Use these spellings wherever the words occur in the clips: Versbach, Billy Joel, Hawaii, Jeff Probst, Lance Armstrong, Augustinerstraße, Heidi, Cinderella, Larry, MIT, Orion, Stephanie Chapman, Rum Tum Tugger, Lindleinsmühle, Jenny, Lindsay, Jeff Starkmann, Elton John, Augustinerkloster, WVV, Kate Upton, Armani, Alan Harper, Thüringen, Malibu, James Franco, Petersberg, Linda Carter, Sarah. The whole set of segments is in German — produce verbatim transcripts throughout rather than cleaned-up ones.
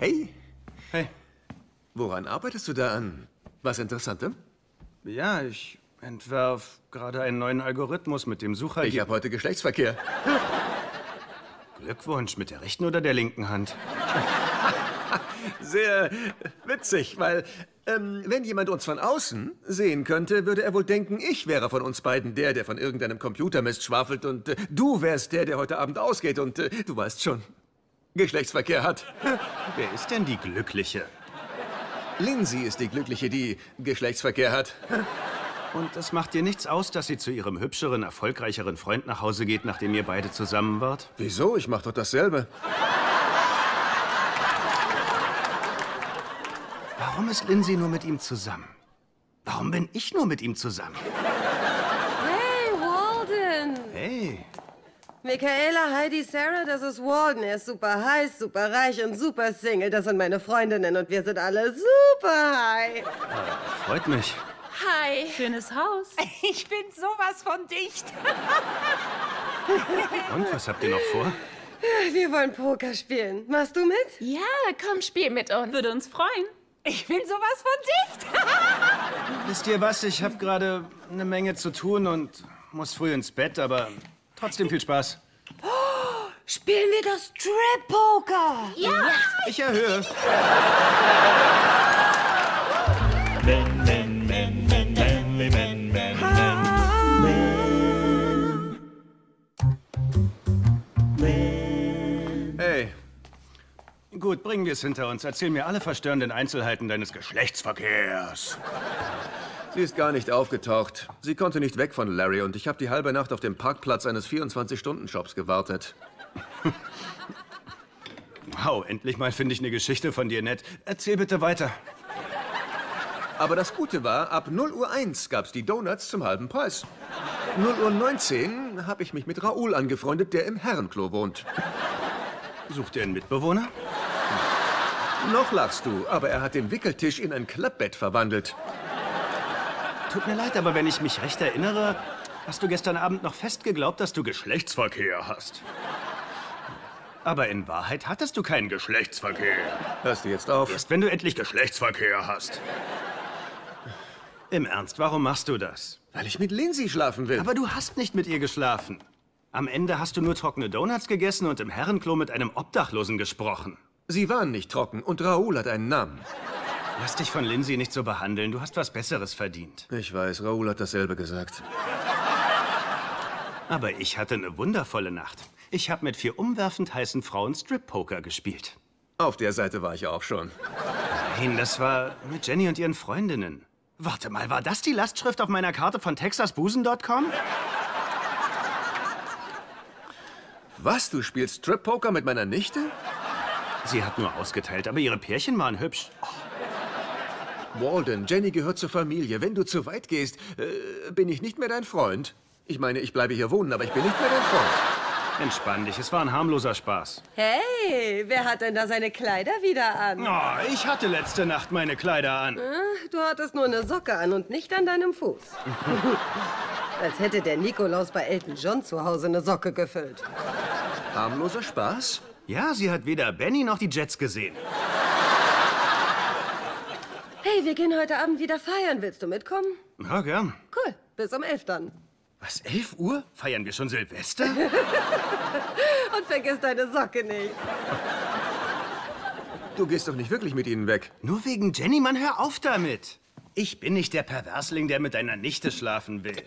Hey. Hey. Woran arbeitest du da an? Was Interessantes? Ja, ich entwerf gerade einen neuen Algorithmus mit dem Sucher. Ich habe heute Geschlechtsverkehr. Glückwunsch, mit der rechten oder der linken Hand? Sehr witzig, weil ähm, wenn jemand uns von außen sehen könnte, würde er wohl denken, ich wäre von uns beiden der, der von irgendeinem Computermist schwafelt und äh, du wärst der, der heute Abend ausgeht und äh, du weißt schon, Geschlechtsverkehr hat. Wer ist denn die Glückliche? Lindsay ist die Glückliche, die Geschlechtsverkehr hat. Und es macht dir nichts aus, dass sie zu ihrem hübscheren, erfolgreicheren Freund nach Hause geht, nachdem ihr beide zusammen wart? Wieso? Ich mach doch dasselbe. Warum ist Lindsay nur mit ihm zusammen? Warum bin ich nur mit ihm zusammen? Hey, Walden! Hey! Michaela, Heidi, Sarah, das ist Walden. Er ist super heiß, super reich und super Single. Das sind meine Freundinnen und wir sind alle super high. Äh, freut mich. Hi. Schönes Haus. Ich bin sowas von dicht. Und, was habt ihr noch vor? Wir wollen Poker spielen. Machst du mit? Ja, komm, spiel mit uns. Würde uns freuen. Ich bin sowas von dicht. Wisst ihr was? Ich habe gerade eine Menge zu tun und muss früh ins Bett, aber... Trotzdem viel Spaß. Oh, spielen wir das Strip-Poker? Ja. ja! Ich erhöhe. Hey. Gut, bringen wir es hinter uns. Erzähl mir alle verstörenden Einzelheiten deines Geschlechtsverkehrs. Sie ist gar nicht aufgetaucht. Sie konnte nicht weg von Larry und ich habe die halbe Nacht auf dem Parkplatz eines vierundzwanzig-Stunden-Shops gewartet. Wow, endlich mal finde ich eine Geschichte von dir nett. Erzähl bitte weiter. Aber das Gute war, ab null Uhr eins gab's die Donuts zum halben Preis. null Uhr neunzehn habe ich mich mit Raoul angefreundet, der im Herrenklo wohnt. Sucht ihr einen Mitbewohner? Noch lachst du, aber er hat den Wickeltisch in ein Klappbett verwandelt. Tut mir leid, aber wenn ich mich recht erinnere, hast du gestern Abend noch fest geglaubt, dass du Geschlechtsverkehr hast. Aber in Wahrheit hattest du keinen Geschlechtsverkehr. Hörst du jetzt auf? Erst wenn du endlich Geschlechtsverkehr hast. Im Ernst, warum machst du das? Weil ich mit Lindsay schlafen will. Aber du hast nicht mit ihr geschlafen. Am Ende hast du nur trockene Donuts gegessen und im Herrenklo mit einem Obdachlosen gesprochen. Sie waren nicht trocken und Raoul hat einen Namen. Lass dich von Lindsay nicht so behandeln. Du hast was Besseres verdient. Ich weiß, Raoul hat dasselbe gesagt. Aber ich hatte eine wundervolle Nacht. Ich habe mit vier umwerfend heißen Frauen Strip-Poker gespielt. Auf der Seite war ich auch schon. Nein, das war mit Jenny und ihren Freundinnen. Warte mal, war das die Lastschrift auf meiner Karte von Texas Busen Punkt com? Was, du spielst Strip-Poker mit meiner Nichte? Sie hat nur ausgeteilt, aber ihre Pärchen waren hübsch. Oh. Walden, Jenny gehört zur Familie. Wenn du zu weit gehst, äh, bin ich nicht mehr dein Freund. Ich meine, ich bleibe hier wohnen, aber ich bin nicht mehr dein Freund. Entspann dich, es war ein harmloser Spaß. Hey, wer hat denn da seine Kleider wieder an? Oh, ich hatte letzte Nacht meine Kleider an. Du hattest nur eine Socke an und nicht an deinem Fuß. Als hätte der Nikolaus bei Elton John zu Hause eine Socke gefüllt. Harmloser Spaß? Ja, sie hat weder Benny noch die Jets gesehen. Hey, wir gehen heute Abend wieder feiern. Willst du mitkommen? Ja, gern. Cool. Bis um elf dann. Was, elf Uhr? Feiern wir schon Silvester? Und vergiss deine Socke nicht. Du gehst doch nicht wirklich mit ihnen weg. Nur wegen Jenny, Mann, hör auf damit. Ich bin nicht der Perversling, der mit deiner Nichte schlafen will.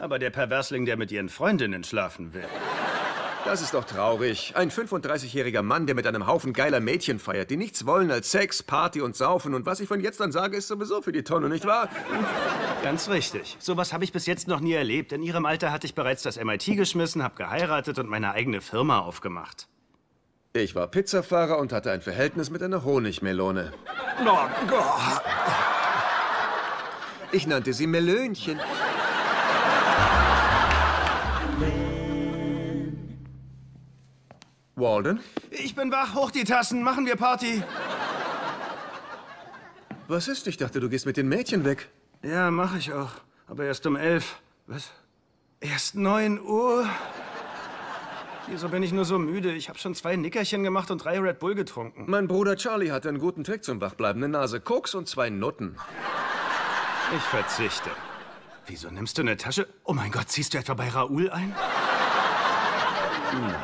Aber der Perversling, der mit ihren Freundinnen schlafen will. Das ist doch traurig. Ein fünfunddreißigjähriger Mann, der mit einem Haufen geiler Mädchen feiert, die nichts wollen als Sex, Party und Saufen. Und was ich von jetzt an sage, ist sowieso für die Tonne, nicht wahr? Ganz richtig. Sowas habe ich bis jetzt noch nie erlebt. In ihrem Alter hatte ich bereits das M I T geschmissen, habe geheiratet und meine eigene Firma aufgemacht. Ich war Pizzafahrer und hatte ein Verhältnis mit einer Honigmelone. Ich nannte sie Melönchen. Walden? Ich bin wach, hoch die Tassen, machen wir Party. Was ist? Ich dachte, du gehst mit den Mädchen weg. Ja, mache ich auch. Aber erst um elf. Was? Erst neun Uhr? Wieso bin ich nur so müde? Ich habe schon zwei Nickerchen gemacht und drei Red Bull getrunken. Mein Bruder Charlie hatte einen guten Trick zum Wachbleiben. Eine Nase Koks und zwei Nutten. Ich verzichte. Wieso nimmst du eine Tasche? Oh mein Gott, ziehst du etwa bei Raoul ein?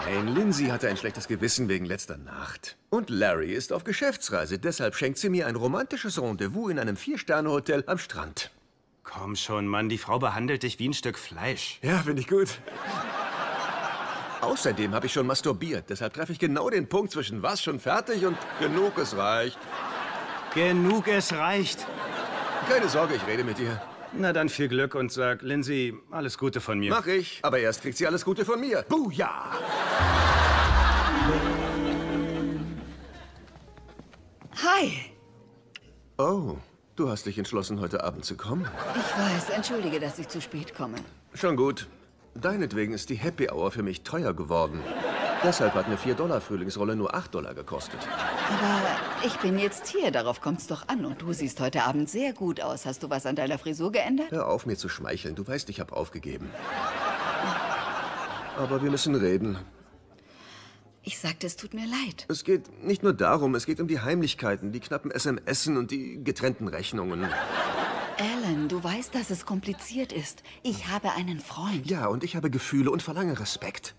Nein, Lindsay hatte ein schlechtes Gewissen wegen letzter Nacht. Und Larry ist auf Geschäftsreise. Deshalb schenkt sie mir ein romantisches Rendezvous in einem Vier-Sterne-Hotel am Strand. Komm schon, Mann. Die Frau behandelt dich wie ein Stück Fleisch. Ja, finde ich gut. Außerdem habe ich schon masturbiert. Deshalb treffe ich genau den Punkt zwischen was schon fertig und genug, es reicht. Genug, es reicht. Keine Sorge, ich rede mit dir. Na dann viel Glück und sag, Lindsay, alles Gute von mir. Mach ich, aber erst kriegt sie alles Gute von mir. Buja! Hi. Oh, du hast dich entschlossen, heute Abend zu kommen. Ich weiß, entschuldige, dass ich zu spät komme. Schon gut. Deinetwegen ist die Happy Hour für mich teuer geworden. Deshalb hat eine vier-Dollar-Frühlingsrolle nur acht Dollar gekostet. Aber ich bin jetzt hier, darauf kommt's doch an. Und du siehst heute Abend sehr gut aus. Hast du was an deiner Frisur geändert? Hör auf, mir zu schmeicheln. Du weißt, ich habe aufgegeben. Aber wir müssen reden. Ich sagte, es tut mir leid. Es geht nicht nur darum, es geht um die Heimlichkeiten, die knappen S M S en und die getrennten Rechnungen. Alan, du weißt, dass es kompliziert ist. Ich habe einen Freund. Ja, und ich habe Gefühle und verlange Respekt.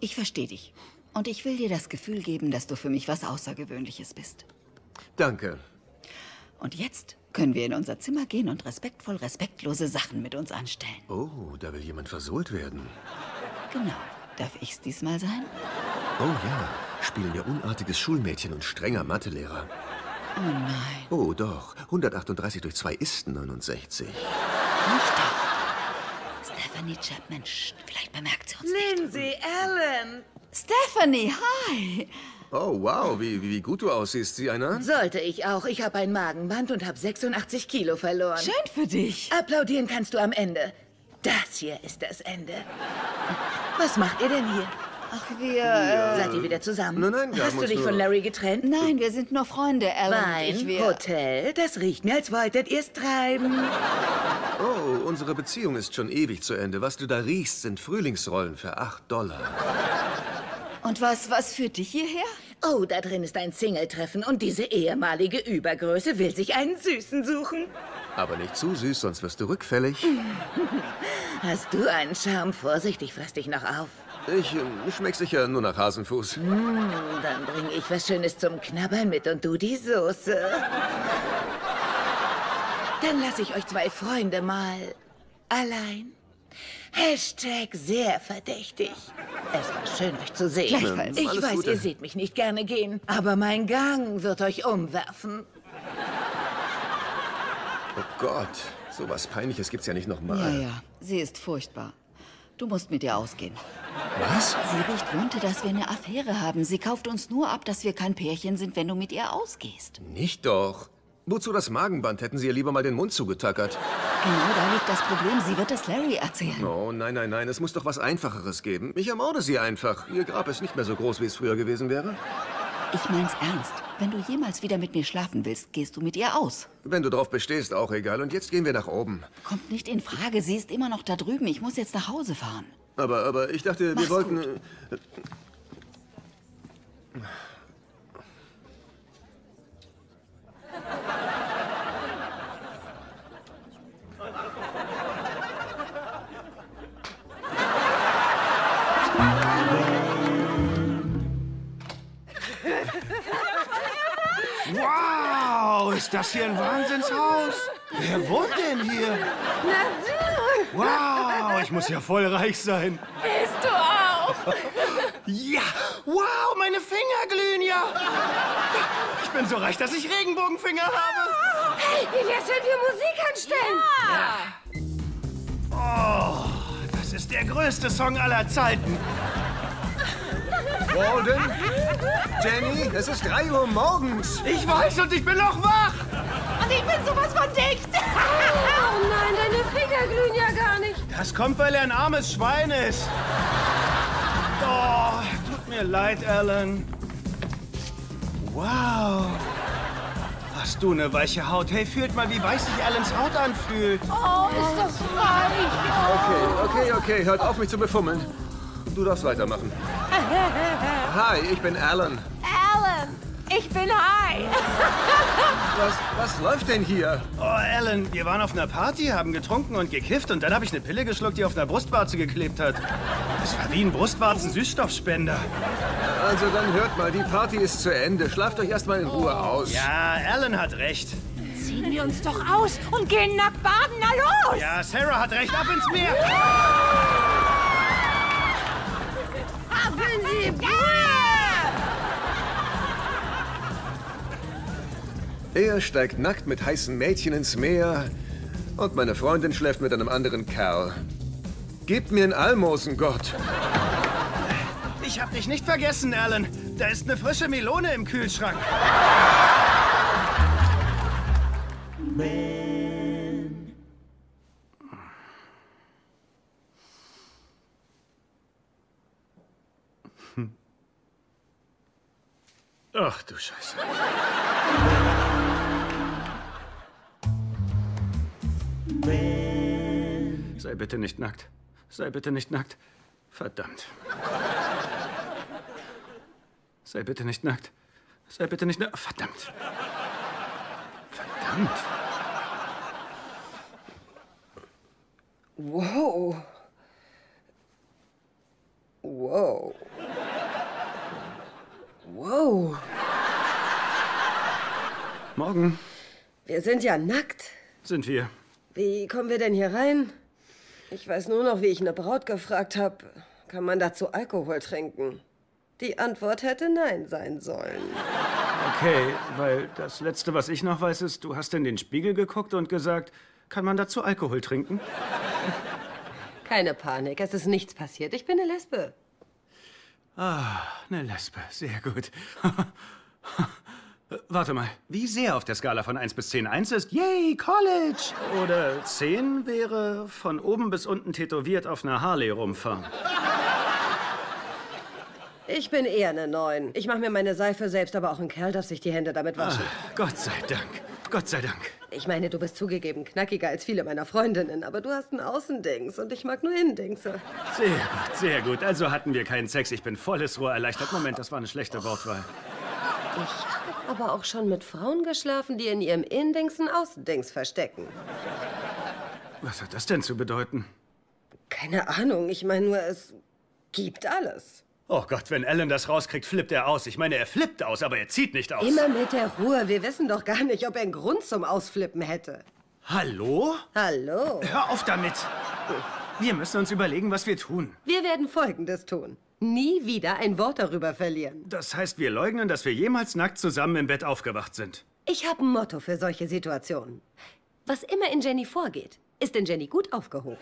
Ich verstehe dich. Und ich will dir das Gefühl geben, dass du für mich was Außergewöhnliches bist. Danke. Und jetzt können wir in unser Zimmer gehen und respektvoll respektlose Sachen mit uns anstellen. Oh, da will jemand versohlt werden. Genau. Darf ich's diesmal sein? Oh ja. Spielen wir unartiges Schulmädchen und strenger Mathelehrer. Oh nein. Oh doch. hundertachtunddreißig durch zwei ist neunundsechzig. Nicht doch. Stephanie Chapman, Psst, vielleicht bemerkt sie uns nicht. Lindsay, Alan. Stephanie, hi. Oh, wow, wie, wie gut du aussiehst, sieh einer an? Sollte ich auch. Ich habe ein Magenband und habe sechsundachtzig Kilo verloren. Schön für dich. Applaudieren kannst du am Ende. Das hier ist das Ende. Was macht ihr denn hier? Ach, wir... Ja. Seid ihr wieder zusammen? Nein, nein, wir Hast du dich nur... von Larry getrennt? Nein, wir sind nur Freunde, Alan. Wein, ich, wir... Hotel, das riecht mir, als wolltet ihr's treiben. Oh, unsere Beziehung ist schon ewig zu Ende. Was du da riechst, sind Frühlingsrollen für acht Dollar. Und was, was führt dich hierher? Oh, da drin ist ein Single-Treffen und diese ehemalige Übergröße will sich einen Süßen suchen. Aber nicht zu süß, sonst wirst du rückfällig. Hast du einen Charme? Vorsichtig, fass dich noch auf. Ich äh, schmeck sicher nur nach Hasenfuß. Mm, dann bringe ich was Schönes zum Knabbern mit und du die Soße. Dann lasse ich euch zwei Freunde mal allein. Hashtag sehr verdächtig. Es war schön, euch zu sehen. Gleichfalls. Ich Alles weiß, Gute. Ihr seht mich nicht gerne gehen, aber mein Gang wird euch umwerfen. Oh Gott, so was Peinliches gibt's ja nicht nochmal. Ja, ja, sie ist furchtbar. Du musst mit ihr ausgehen. Was? Sie riecht runter, dass wir eine Affäre haben. Sie kauft uns nur ab, dass wir kein Pärchen sind, wenn du mit ihr ausgehst. Nicht doch. Wozu das Magenband? Hätten sie ihr lieber mal den Mund zugetackert. Genau, da liegt das Problem. Sie wird es Larry erzählen. Oh, nein, nein, nein. Es muss doch was Einfacheres geben. Ich ermorde sie einfach. Ihr Grab ist nicht mehr so groß, wie es früher gewesen wäre. Ich mein's ernst. Wenn du jemals wieder mit mir schlafen willst, gehst du mit ihr aus. Wenn du drauf bestehst, auch egal. Und jetzt gehen wir nach oben. Kommt nicht in Frage. Sie ist immer noch da drüben. Ich muss jetzt nach Hause fahren. Aber, aber ich dachte, Mach's wir wollten... Gut. Wow, ist das hier ein Wahnsinnshaus? Wer wohnt denn hier? Na du! Wow, ich muss ja voll reich sein. Bist du auch? Ja! Wow, meine Finger glühen ja! Ich bin so reich, dass ich Regenbogenfinger habe. Hey, wie wär's, wenn wir Musik anstellen? Ja! Oh, das ist der größte Song aller Zeiten. Walden? Jenny, es ist drei Uhr morgens. Ich weiß und ich bin noch wach. Und ich bin sowas von dicht. Oh nein, deine Finger glühen ja gar nicht. Das kommt, weil er ein armes Schwein ist. Oh, tut mir leid, Alan. Wow. Hast du eine weiche Haut? Hey, fühlt mal, wie weich sich Alans Haut anfühlt. Oh, ist das weich. Oh. Okay, okay, okay. Hört auf, mich zu befummeln. du darfst weitermachen. Hi, ich bin Alan. Alan, ich bin Hi. Was, was läuft denn hier? Oh, Alan, wir waren auf einer Party, haben getrunken und gekifft und dann habe ich eine Pille geschluckt, die auf einer Brustwarze geklebt hat. Das war wie ein Brustwarzen-Süßstoffspender. Also dann hört mal, die Party ist zu Ende. Schlaft euch erstmal in Ruhe aus. Ja, Alan hat recht. Ziehen wir uns doch aus und gehen nackt baden, na los! Ja, Sarah hat recht, ab ins Meer! Ab in die Brühe! Er steigt nackt mit heißen Mädchen ins Meer und meine Freundin schläft mit einem anderen Kerl. Gebt mir ein Almosen, Gott! Ich hab dich nicht vergessen, Alan. Da ist eine frische Melone im Kühlschrank. Man. Hm. Ach du Scheiße. Man. Sei bitte nicht nackt. Sei bitte nicht nackt. Verdammt. Sei bitte nicht nackt. Sei bitte nicht nackt. Verdammt. Verdammt. Wow. Wow. Wow. Morgen. Wir sind ja nackt. Sind wir. Wie kommen wir denn hier rein? Ich weiß nur noch, wie ich eine Braut gefragt habe. Kann man dazu Alkohol trinken? Die Antwort hätte Nein sein sollen. Okay, weil das Letzte, was ich noch weiß, ist, du hast in den Spiegel geguckt und gesagt, kann man dazu Alkohol trinken? Keine Panik, es ist nichts passiert. Ich bin eine Lesbe. Ah, eine Lesbe. Sehr gut. Warte mal, wie sehr auf der Skala von eins bis zehn eins ist, yay, College! Oder zehn wäre von oben bis unten tätowiert auf einer Harley rumfahren. Ich bin eher eine neun. Ich mache mir meine Seife selbst, aber auch ein Kerl darf sich die Hände damit waschen. Ach, Gott sei Dank. Gott sei Dank. Ich meine, du bist zugegeben knackiger als viele meiner Freundinnen, aber du hast einen Außendings und ich mag nur Innendingse. Sehr gut, sehr gut. Also hatten wir keinen Sex. Ich bin volles Rohr erleichtert. Moment, das war eine schlechte Wortwahl. Ich habe aber auch schon mit Frauen geschlafen, die in ihrem Innendings einen Außendings verstecken. Was hat das denn zu bedeuten? Keine Ahnung. Ich meine nur, es gibt alles. Oh Gott, wenn Alan das rauskriegt, flippt er aus. Ich meine, er flippt aus, aber er zieht nicht aus. Immer mit der Ruhe. Wir wissen doch gar nicht, ob er einen Grund zum Ausflippen hätte. Hallo? Hallo? Hör auf damit. Wir müssen uns überlegen, was wir tun. Wir werden Folgendes tun. Nie wieder ein Wort darüber verlieren. Das heißt, wir leugnen, dass wir jemals nackt zusammen im Bett aufgewacht sind. Ich habe ein Motto für solche Situationen. Was immer in Jenny vorgeht, ist in Jenny gut aufgehoben.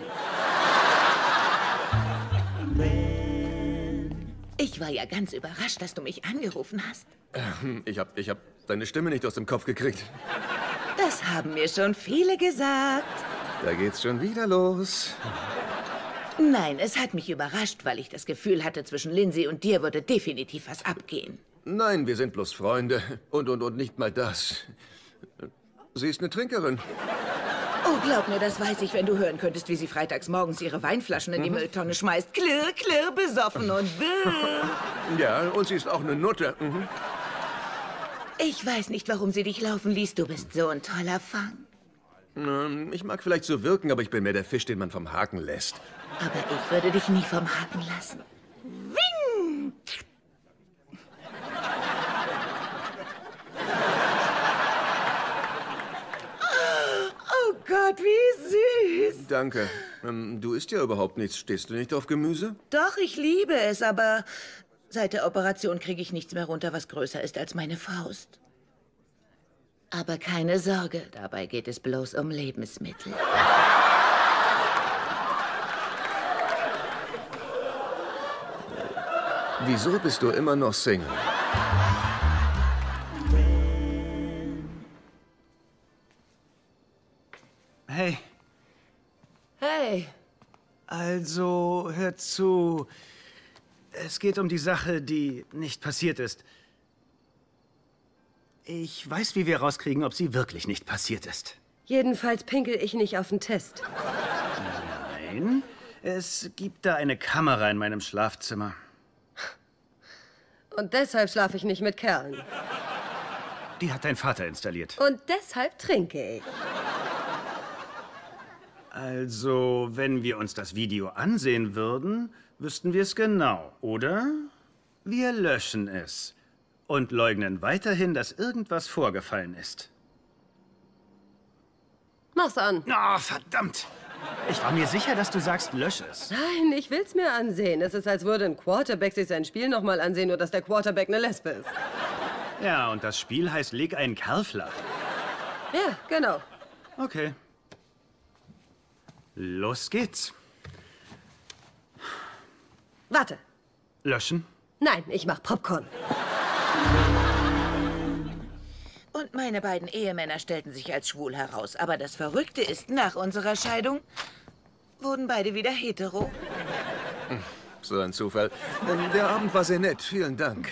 Ich war ja ganz überrascht, dass du mich angerufen hast. Ähm, ich hab, ich hab deine Stimme nicht aus dem Kopf gekriegt. Das haben mir schon viele gesagt. Da geht's schon wieder los. Nein, es hat mich überrascht, weil ich das Gefühl hatte, zwischen Lindsay und dir würde definitiv was abgehen. Nein, wir sind bloß Freunde. Und, und, und nicht mal das. Sie ist eine Trinkerin. Oh, glaub mir, das weiß ich, wenn du hören könntest, wie sie freitags morgens ihre Weinflaschen in die mhm. Mülltonne schmeißt. Klirr, klirr, besoffen und wirr. Ja, und sie ist auch eine Nutte. Mhm. Ich weiß nicht, warum sie dich laufen ließ. Du bist so ein toller Fang. Ich mag vielleicht so wirken, aber ich bin mehr der Fisch, den man vom Haken lässt. Aber ich würde dich nie vom Haken lassen. Wing! Gott, wie süß. Danke. Ähm, du isst ja überhaupt nichts. Stehst du nicht auf Gemüse? Doch, ich liebe es, aber seit der Operation kriege ich nichts mehr runter, was größer ist als meine Faust. Aber keine Sorge, dabei geht es bloß um Lebensmittel. Wieso bist du immer noch Single? Hey. Hey. Also, hör zu. Es geht um die Sache, die nicht passiert ist. Ich weiß, wie wir rauskriegen, ob sie wirklich nicht passiert ist. Jedenfalls pinkel ich nicht auf den Test. Nein. Es gibt da eine Kamera in meinem Schlafzimmer. Und deshalb schlafe ich nicht mit Kerlen. Die hat dein Vater installiert. Und deshalb trinke ich. Also, wenn wir uns das Video ansehen würden, wüssten wir es genau, oder? Wir löschen es und leugnen weiterhin, dass irgendwas vorgefallen ist. Mach's an. Oh, verdammt! Ich war mir sicher, dass du sagst, lösch es. Nein, ich will's mir ansehen. Es ist, als würde ein Quarterback sich sein Spiel nochmal ansehen, nur dass der Quarterback eine Lesbe ist. Ja, und das Spiel heißt, leg einen Kerl flach. Ja, genau. Okay. Los geht's. Warte. Löschen? Nein, ich mach Popcorn. Und meine beiden Ehemänner stellten sich als schwul heraus. Aber das Verrückte ist, nach unserer Scheidung wurden beide wieder hetero. So ein Zufall. Der Abend war sehr nett, vielen Dank.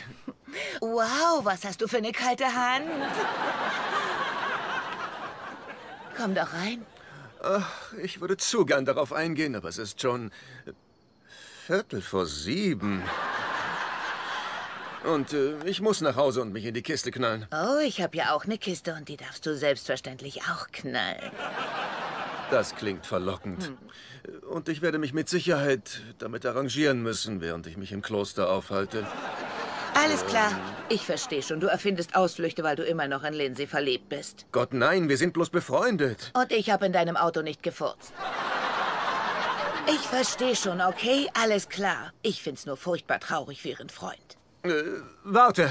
Wow, was hast du für eine kalte Hand. Komm doch rein. Ach, ich würde zu gern darauf eingehen, aber es ist schon Viertel vor sieben. Und äh, ich muss nach Hause und mich in die Kiste knallen. Oh, ich habe ja auch eine Kiste und die darfst du selbstverständlich auch knallen. Das klingt verlockend. Hm. Und ich werde mich mit Sicherheit damit arrangieren müssen, während ich mich im Kloster aufhalte. Alles klar. Ich verstehe schon, du erfindest Ausflüchte, weil du immer noch in Lindsay verliebt bist. Gott, nein, wir sind bloß befreundet. Und ich habe in deinem Auto nicht gefurzt. Ich verstehe schon, okay? Alles klar. Ich find's nur furchtbar traurig für ihren Freund. Äh, warte.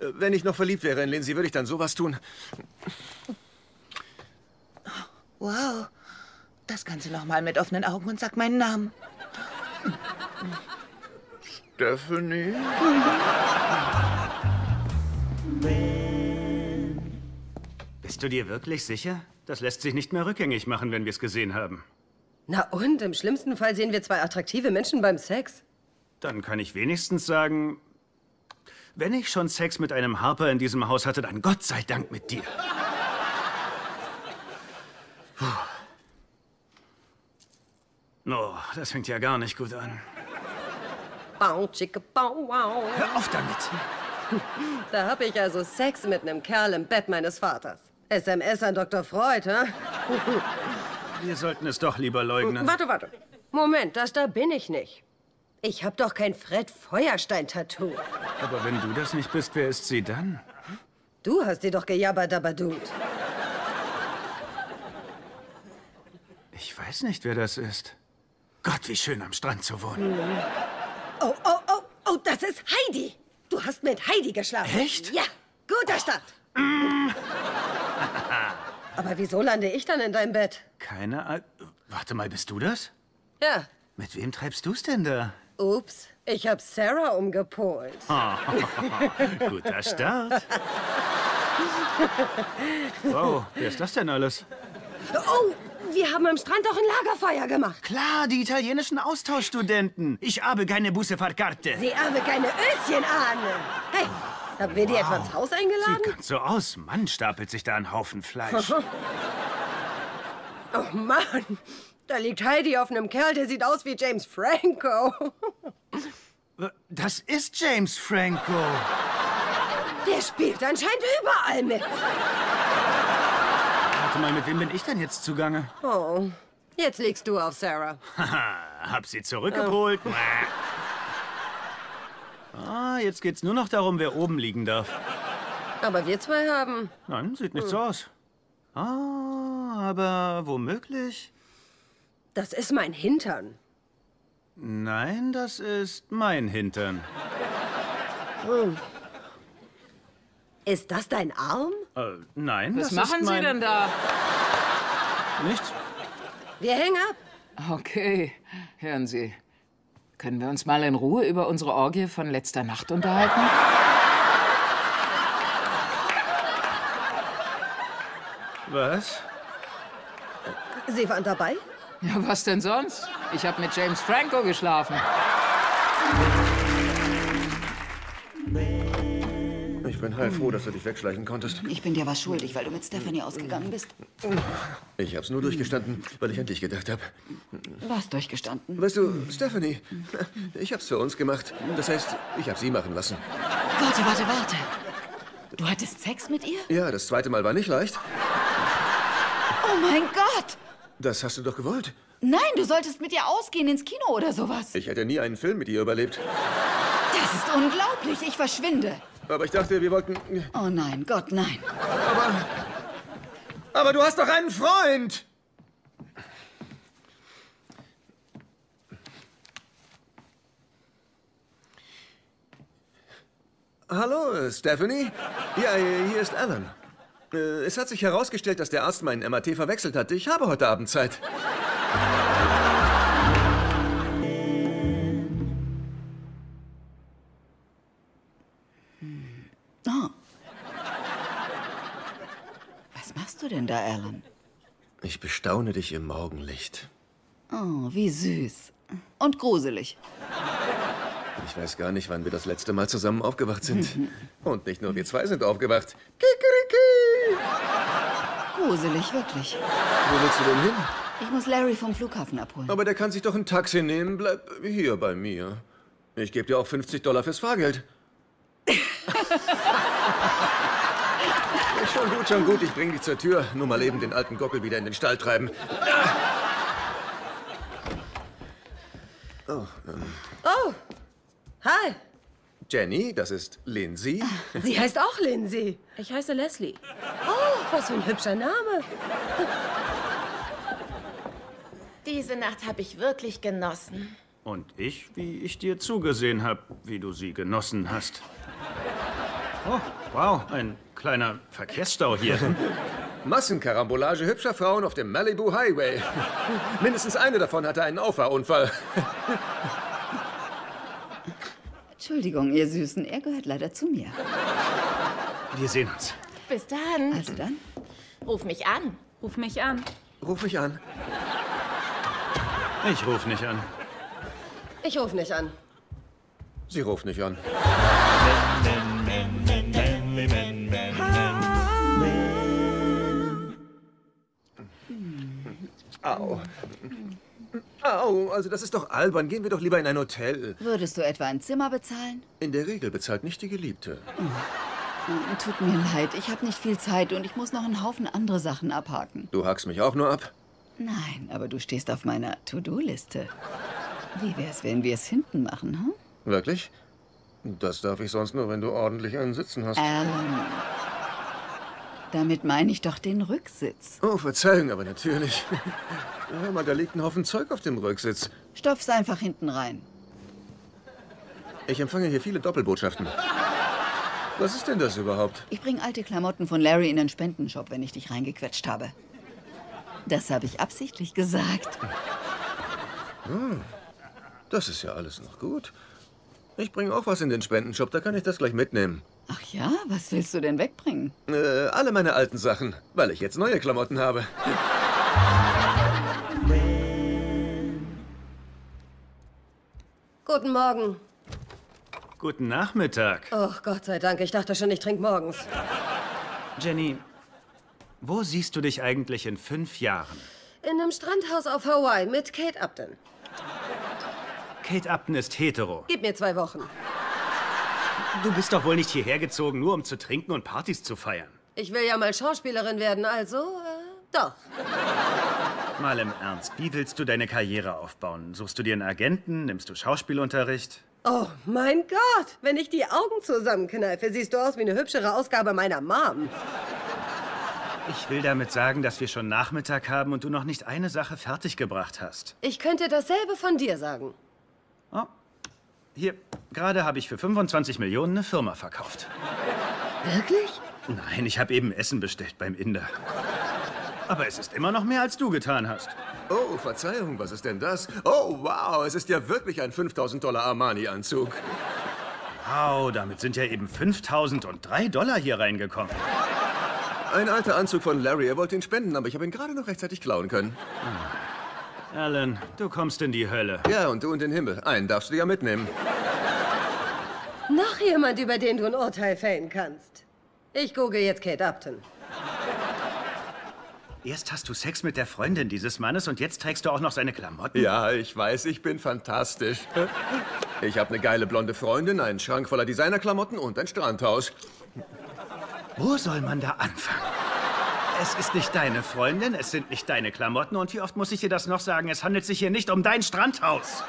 Wenn ich noch verliebt wäre in Lindsay, würde ich dann sowas tun? Wow. Das Ganze nochmal mit offenen Augen und sag meinen Namen. Stephanie? Bist du dir wirklich sicher? Das lässt sich nicht mehr rückgängig machen, wenn wir es gesehen haben. Na und? Im schlimmsten Fall sehen wir zwei attraktive Menschen beim Sex. Dann kann ich wenigstens sagen, wenn ich schon Sex mit einem Harper in diesem Haus hatte, dann Gott sei Dank mit dir. Puh. Oh, das fängt ja gar nicht gut an. Hör auf damit! Da habe ich also Sex mit einem Kerl im Bett meines Vaters. S M S an Doktor Freud, hä? Wir sollten es doch lieber leugnen. Warte, warte. Moment, das da bin ich nicht. Ich habe doch kein Fred Feuerstein-Tattoo. Aber wenn du das nicht bist, wer ist sie dann? Du hast sie doch gejabberdabadut. Ich weiß nicht, wer das ist. Gott, wie schön am Strand zu wohnen. Mhm. Oh, oh, oh, oh, das ist Heidi. Du hast mit Heidi geschlafen. Echt? Ja, guter Start. Mm. Aber wieso lande ich dann in deinem Bett? Keine Ahnung. Warte mal, bist du das? Ja. Mit wem treibst du's denn da? Ups, ich hab Sarah umgepolt. Oh, guter Start. Wow, wer ist das denn alles? Oh! Wir haben am Strand auch ein Lagerfeuer gemacht. Klar, die italienischen Austauschstudenten. Ich habe keine Bussefahrt-Karte. Sie habe keine Öschen, Ahne. Hey, haben wir wow. die etwa ins Haus eingeladen? Sieht ganz so aus. Mann, stapelt sich da ein Haufen Fleisch. Oh Mann, da liegt Heidi auf einem Kerl, der sieht aus wie James Franco. Das ist James Franco. Der spielt anscheinend überall mit. Warte mal, mit wem bin ich denn jetzt zugange? Oh, jetzt liegst du auf Sarah. Haha, hab sie zurückgepolt. Oh. Ah, jetzt geht's nur noch darum, wer oben liegen darf. Aber wir zwei haben... Nein, sieht nicht hm. so aus. Ah, aber womöglich... Das ist mein Hintern. Nein, das ist mein Hintern. Hm. Ist das dein Arm? Äh, nein. Was machen Sie denn da? Nichts. Wir hängen ab. Okay, hören Sie. Können wir uns mal in Ruhe über unsere Orgie von letzter Nacht unterhalten? Was? Sie waren dabei? Ja, was denn sonst? Ich habe mit James Franco geschlafen. bin heilfroh, dass du dich wegschleichen konntest. Ich bin dir was schuldig, weil du mit Stephanie ausgegangen bist. Ich hab's nur durchgestanden, weil ich an dich gedacht habe. Was durchgestanden? Weißt du, Stephanie, ich hab's für uns gemacht. Das heißt, ich hab sie machen lassen. Warte, warte, warte. Du hattest Sex mit ihr? Ja, das zweite Mal war nicht leicht. Oh mein Gott! Das hast du doch gewollt. Nein, du solltest mit ihr ausgehen, ins Kino oder sowas. Ich hätte nie einen Film mit ihr überlebt. Das ist unglaublich. Ich verschwinde. Aber ich dachte, wir wollten... Oh nein, Gott, nein. Aber... Aber du hast doch einen Freund! Hallo, Stephanie. Ja, hier ist Alan. Es hat sich herausgestellt, dass der Arzt meinen M A T verwechselt hat. Ich habe heute Abend Zeit. Oh. Was machst du denn da, Alan? Ich bestaune dich im Morgenlicht. Oh, wie süß. Und gruselig. Ich weiß gar nicht, wann wir das letzte Mal zusammen aufgewacht sind. Und nicht nur wir zwei sind aufgewacht. Kikeriki! Gruselig, wirklich. Wo willst du denn hin? Ich muss Larry vom Flughafen abholen. Aber der kann sich doch ein Taxi nehmen. Bleib hier bei mir. Ich gebe dir auch fünfzig Dollar fürs Fahrgeld. Schon gut, schon gut. Ich bring dich zur Tür. Nur mal eben den alten Gockel wieder in den Stall treiben. Oh, ähm. oh. Hi. Jenny, das ist Lindsay. Sie heißt auch Lindsay. Ich heiße Leslie. Oh, was für ein hübscher Name. Diese Nacht habe ich wirklich genossen. Und ich, wie ich dir zugesehen habe, wie du sie genossen hast. Oh, wow, ein kleiner Verkehrsstau hier. Massenkarambolage hübscher Frauen auf dem Malibu Highway. Mindestens eine davon hatte einen Auffahrunfall. Entschuldigung, ihr Süßen, er gehört leider zu mir. Wir sehen uns. Bis dann. Also dann? Ruf mich an. Ruf mich an. Ruf mich an. Ich ruf nicht an. Ich ruf nicht an. Sie ruft nicht an. Au. Au, also das ist doch albern. Gehen wir doch lieber in ein Hotel. Würdest du etwa ein Zimmer bezahlen? In der Regel bezahlt nicht die Geliebte. Oh. Tut mir leid, ich habe nicht viel Zeit und ich muss noch einen Haufen andere Sachen abhaken. Du hakst mich auch nur ab? Nein, aber du stehst auf meiner To-Do-Liste. Wie wär's, wenn wir es hinten machen, hm? Wirklich? Das darf ich sonst nur, wenn du ordentlich einen Sitzen hast. Alan. Damit meine ich doch den Rücksitz. Oh, Verzeihung, aber natürlich. Hör mal, da liegt ein Haufen Zeug auf dem Rücksitz. Stopf's einfach hinten rein. Ich empfange hier viele Doppelbotschaften. Was ist denn das überhaupt? Ich bringe alte Klamotten von Larry in den Spendenshop, wenn ich dich reingequetscht habe. Das habe ich absichtlich gesagt. Hm. Das ist ja alles noch gut. Ich bringe auch was in den Spendenshop, da kann ich das gleich mitnehmen. Ach ja? Was willst du denn wegbringen? Äh, alle meine alten Sachen, weil ich jetzt neue Klamotten habe. Guten Morgen. Guten Nachmittag. Oh, Gott sei Dank, ich dachte schon, ich trinke morgens. Jenny, wo siehst du dich eigentlich in fünf Jahren? In einem Strandhaus auf Hawaii mit Kate Upton. Kate Upton ist hetero. Gib mir zwei Wochen. Du bist doch wohl nicht hierher gezogen, nur um zu trinken und Partys zu feiern. Ich will ja mal Schauspielerin werden, also, äh, doch. Mal im Ernst, wie willst du deine Karriere aufbauen? Suchst du dir einen Agenten? Nimmst du Schauspielunterricht? Oh, mein Gott! Wenn ich die Augen zusammenkneife, siehst du aus wie eine hübschere Ausgabe meiner Mom. Ich will damit sagen, dass wir schon Nachmittag haben und du noch nicht eine Sache fertiggebracht hast. Ich könnte dasselbe von dir sagen. Oh, hier, gerade habe ich für fünfundzwanzig Millionen eine Firma verkauft. Wirklich? Nein, ich habe eben Essen bestellt beim Inder. Aber es ist immer noch mehr, als du getan hast. Oh, Verzeihung, was ist denn das? Oh, wow, es ist ja wirklich ein fünftausend Dollar Armani-Anzug. Wow, damit sind ja eben fünftausend und drei Dollar hier reingekommen. Ein alter Anzug von Larry, er wollte ihn spenden, aber ich habe ihn gerade noch rechtzeitig klauen können. Hm. Alan, du kommst in die Hölle. Ja, und du in den Himmel. Einen darfst du ja mitnehmen. Na, noch jemand, über den du ein Urteil fällen kannst. Ich google jetzt Kate Upton. Erst hast du Sex mit der Freundin dieses Mannes und jetzt trägst du auch noch seine Klamotten. Ja, ich weiß, ich bin fantastisch. Ich habe eine geile blonde Freundin, einen Schrank voller Designerklamotten und ein Strandhaus. Wo soll man da anfangen? Es ist nicht deine Freundin, es sind nicht deine Klamotten und wie oft muss ich dir das noch sagen? Es handelt sich hier nicht um dein Strandhaus.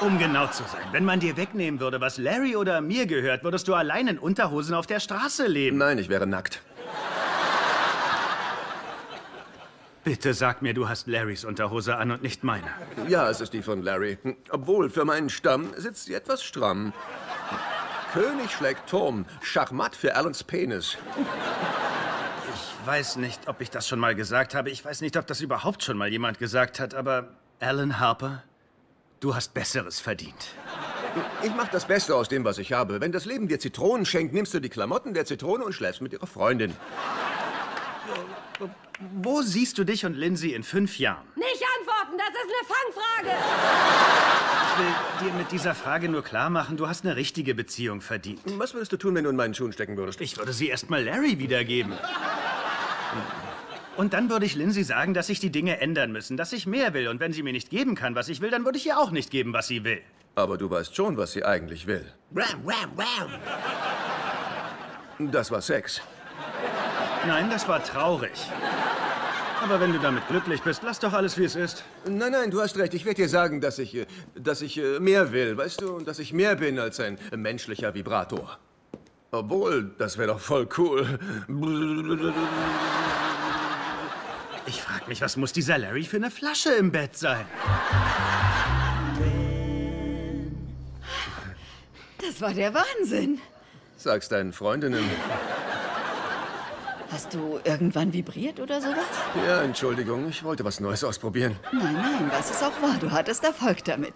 Um genau zu sein, wenn man dir wegnehmen würde, was Larry oder mir gehört, würdest du allein in Unterhosen auf der Straße leben. Nein, ich wäre nackt. Bitte sag mir, du hast Larrys Unterhose an und nicht meine. Ja, es ist die von Larry. Obwohl, für meinen Stamm sitzt sie etwas stramm. König schlägt Turm. Schachmatt für Alans Penis. Ich weiß nicht, ob ich das schon mal gesagt habe. Ich weiß nicht, ob das überhaupt schon mal jemand gesagt hat, aber Alan Harper, du hast Besseres verdient. Ich mache das Beste aus dem, was ich habe. Wenn das Leben dir Zitronen schenkt, nimmst du die Klamotten der Zitrone und schläfst mit ihrer Freundin. Wo siehst du dich und Lindsay in fünf Jahren? Nicht antworten, das ist eine Fangfrage! Ich will dir mit dieser Frage nur klar machen, du hast eine richtige Beziehung verdient. Was würdest du tun, wenn du in meinen Schuhen stecken würdest? Ich würde sie erstmal Larry wiedergeben. Und dann würde ich Lindsay sagen, dass sich die Dinge ändern müssen, dass ich mehr will. Und wenn sie mir nicht geben kann, was ich will, dann würde ich ihr auch nicht geben, was sie will. Aber du weißt schon, was sie eigentlich will. Das war Sex. Nein, das war traurig. Aber wenn du damit glücklich bist, lass doch alles, wie es ist. Nein, nein, du hast recht. Ich werde dir sagen, dass ich, dass ich mehr will, weißt du? Und dass ich mehr bin als ein menschlicher Vibrator. Obwohl, das wäre doch voll cool. Ich frag mich, was muss dieser Larry für eine Flasche im Bett sein? Das war der Wahnsinn. Sag's deinen Freundinnen. Hast du irgendwann vibriert oder sowas? Ja, Entschuldigung, ich wollte was Neues ausprobieren. Nein, nein, was es auch war, du hattest Erfolg damit.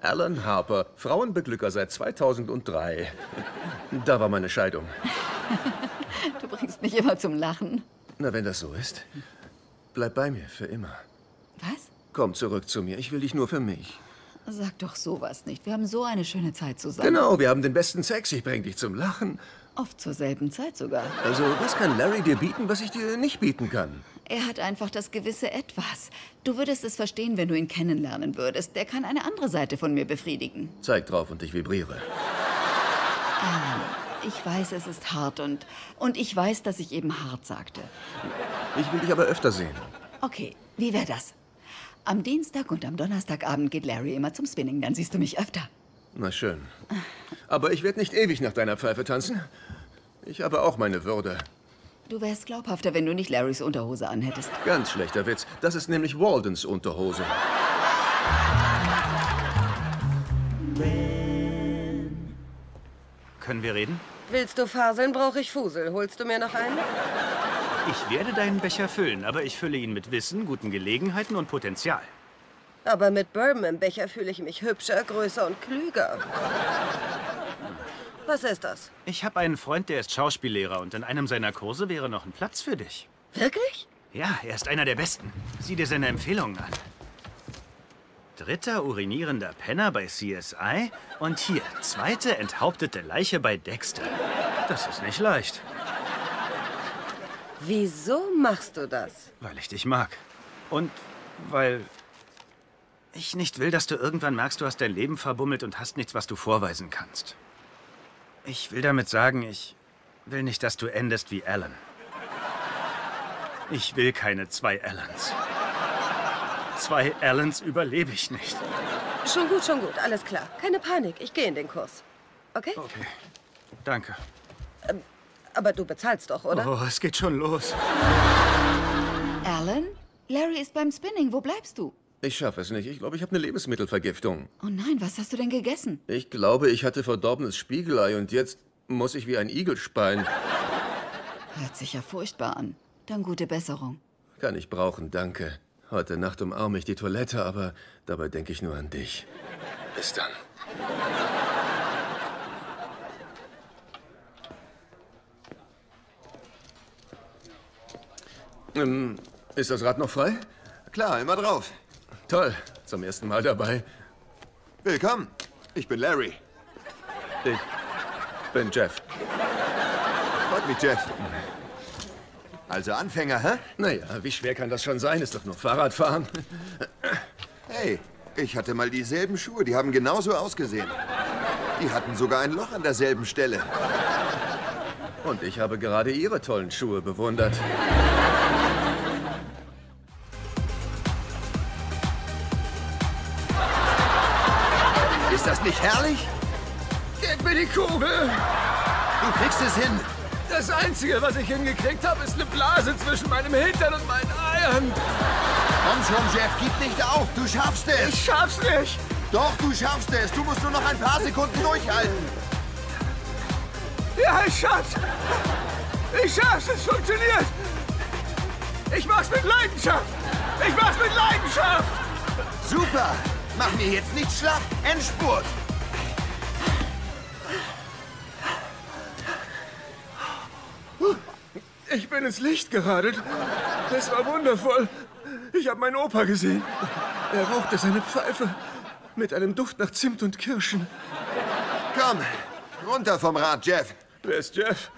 Alan Harper, Frauenbeglücker seit zweitausenddrei. Da war meine Scheidung. Du bringst mich immer zum Lachen. Na, wenn das so ist, bleib bei mir für immer. Was? Komm zurück zu mir, ich will dich nur für mich. Sag doch sowas nicht, wir haben so eine schöne Zeit zusammen. Genau, wir haben den besten Sex, ich bring dich zum Lachen. Oft zur selben Zeit sogar. Also, was kann Larry dir bieten, was ich dir nicht bieten kann? Er hat einfach das gewisse Etwas. Du würdest es verstehen, wenn du ihn kennenlernen würdest. Der kann eine andere Seite von mir befriedigen. Zeig drauf und ich vibriere. Alan, ich weiß, es ist hart und, und ich weiß, dass ich eben hart sagte. Ich will dich aber öfter sehen. Okay, wie wäre das? Am Dienstag und am Donnerstagabend geht Larry immer zum Spinning, dann siehst du mich öfter. Na schön. Aber ich werde nicht ewig nach deiner Pfeife tanzen. Ich habe auch meine Würde. Du wärst glaubhafter, wenn du nicht Larrys Unterhose anhättest. Ganz schlechter Witz. Das ist nämlich Waldens Unterhose. Können wir reden? Willst du faseln, brauche ich Fusel. Holst du mir noch einen? Ich werde deinen Becher füllen, aber ich fülle ihn mit Wissen, guten Gelegenheiten und Potenzial. Aber mit Bourbon im Becher fühle ich mich hübscher, größer und klüger. Was ist das? Ich habe einen Freund, der ist Schauspiellehrer und in einem seiner Kurse wäre noch ein Platz für dich. Wirklich? Ja, er ist einer der Besten. Sieh dir seine Empfehlungen an. Dritter urinierender Penner bei C S I und hier, zweite enthauptete Leiche bei Dexter. Das ist nicht leicht. Wieso machst du das? Weil ich dich mag. Und weil... ich nicht will, dass du irgendwann merkst, du hast dein Leben verbummelt und hast nichts, was du vorweisen kannst. Ich will damit sagen, ich will nicht, dass du endest wie Alan. Ich will keine zwei Alans. Zwei Alans überlebe ich nicht. Schon gut, schon gut, alles klar. Keine Panik, ich gehe in den Kurs. Okay? Okay, danke. Ähm, aber du bezahlst doch, oder? Oh, es geht schon los. Alan? Larry ist beim Spinning, wo bleibst du? Ich schaffe es nicht. Ich glaube, ich habe eine Lebensmittelvergiftung. Oh nein, was hast du denn gegessen? Ich glaube, ich hatte verdorbenes Spiegelei und jetzt muss ich wie ein Igel speien. Hört sich ja furchtbar an. Dann gute Besserung. Kann ich brauchen, danke. Heute Nacht umarme ich die Toilette, aber dabei denke ich nur an dich. Bis dann. Ähm, ist das Rad noch frei? Klar, immer drauf. Toll, zum ersten Mal dabei. Willkommen, ich bin Larry. Ich, bin Jeff. Freut mich, Jeff. Also Anfänger, hä? Naja, wie schwer kann das schon sein? Ist doch nur Fahrradfahren. Hey, ich hatte mal dieselben Schuhe. Die haben genauso ausgesehen. Die hatten sogar ein Loch an derselben Stelle. Und ich habe gerade Ihre tollen Schuhe bewundert. Ist das nicht herrlich? Gib mir die Kugel! Du kriegst es hin! Das Einzige, was ich hingekriegt habe, ist eine Blase zwischen meinem Hintern und meinen Eiern. Komm schon, Jeff, gib nicht auf. Du schaffst es. Ich schaff's nicht. Doch, du schaffst es. Du musst nur noch ein paar Sekunden durchhalten. Ja, ich schaff's. Ich schaff's. Es funktioniert. Ich mach's mit Leidenschaft. Ich mach's mit Leidenschaft. Super. Mach mir jetzt nicht schlapp. Endspurt. Ich bin ins Licht geradelt. Das war wundervoll. Ich habe meinen Opa gesehen. Er rauchte seine Pfeife mit einem Duft nach Zimt und Kirschen. Komm, runter vom Rad, Jeff. Wer ist Jeff?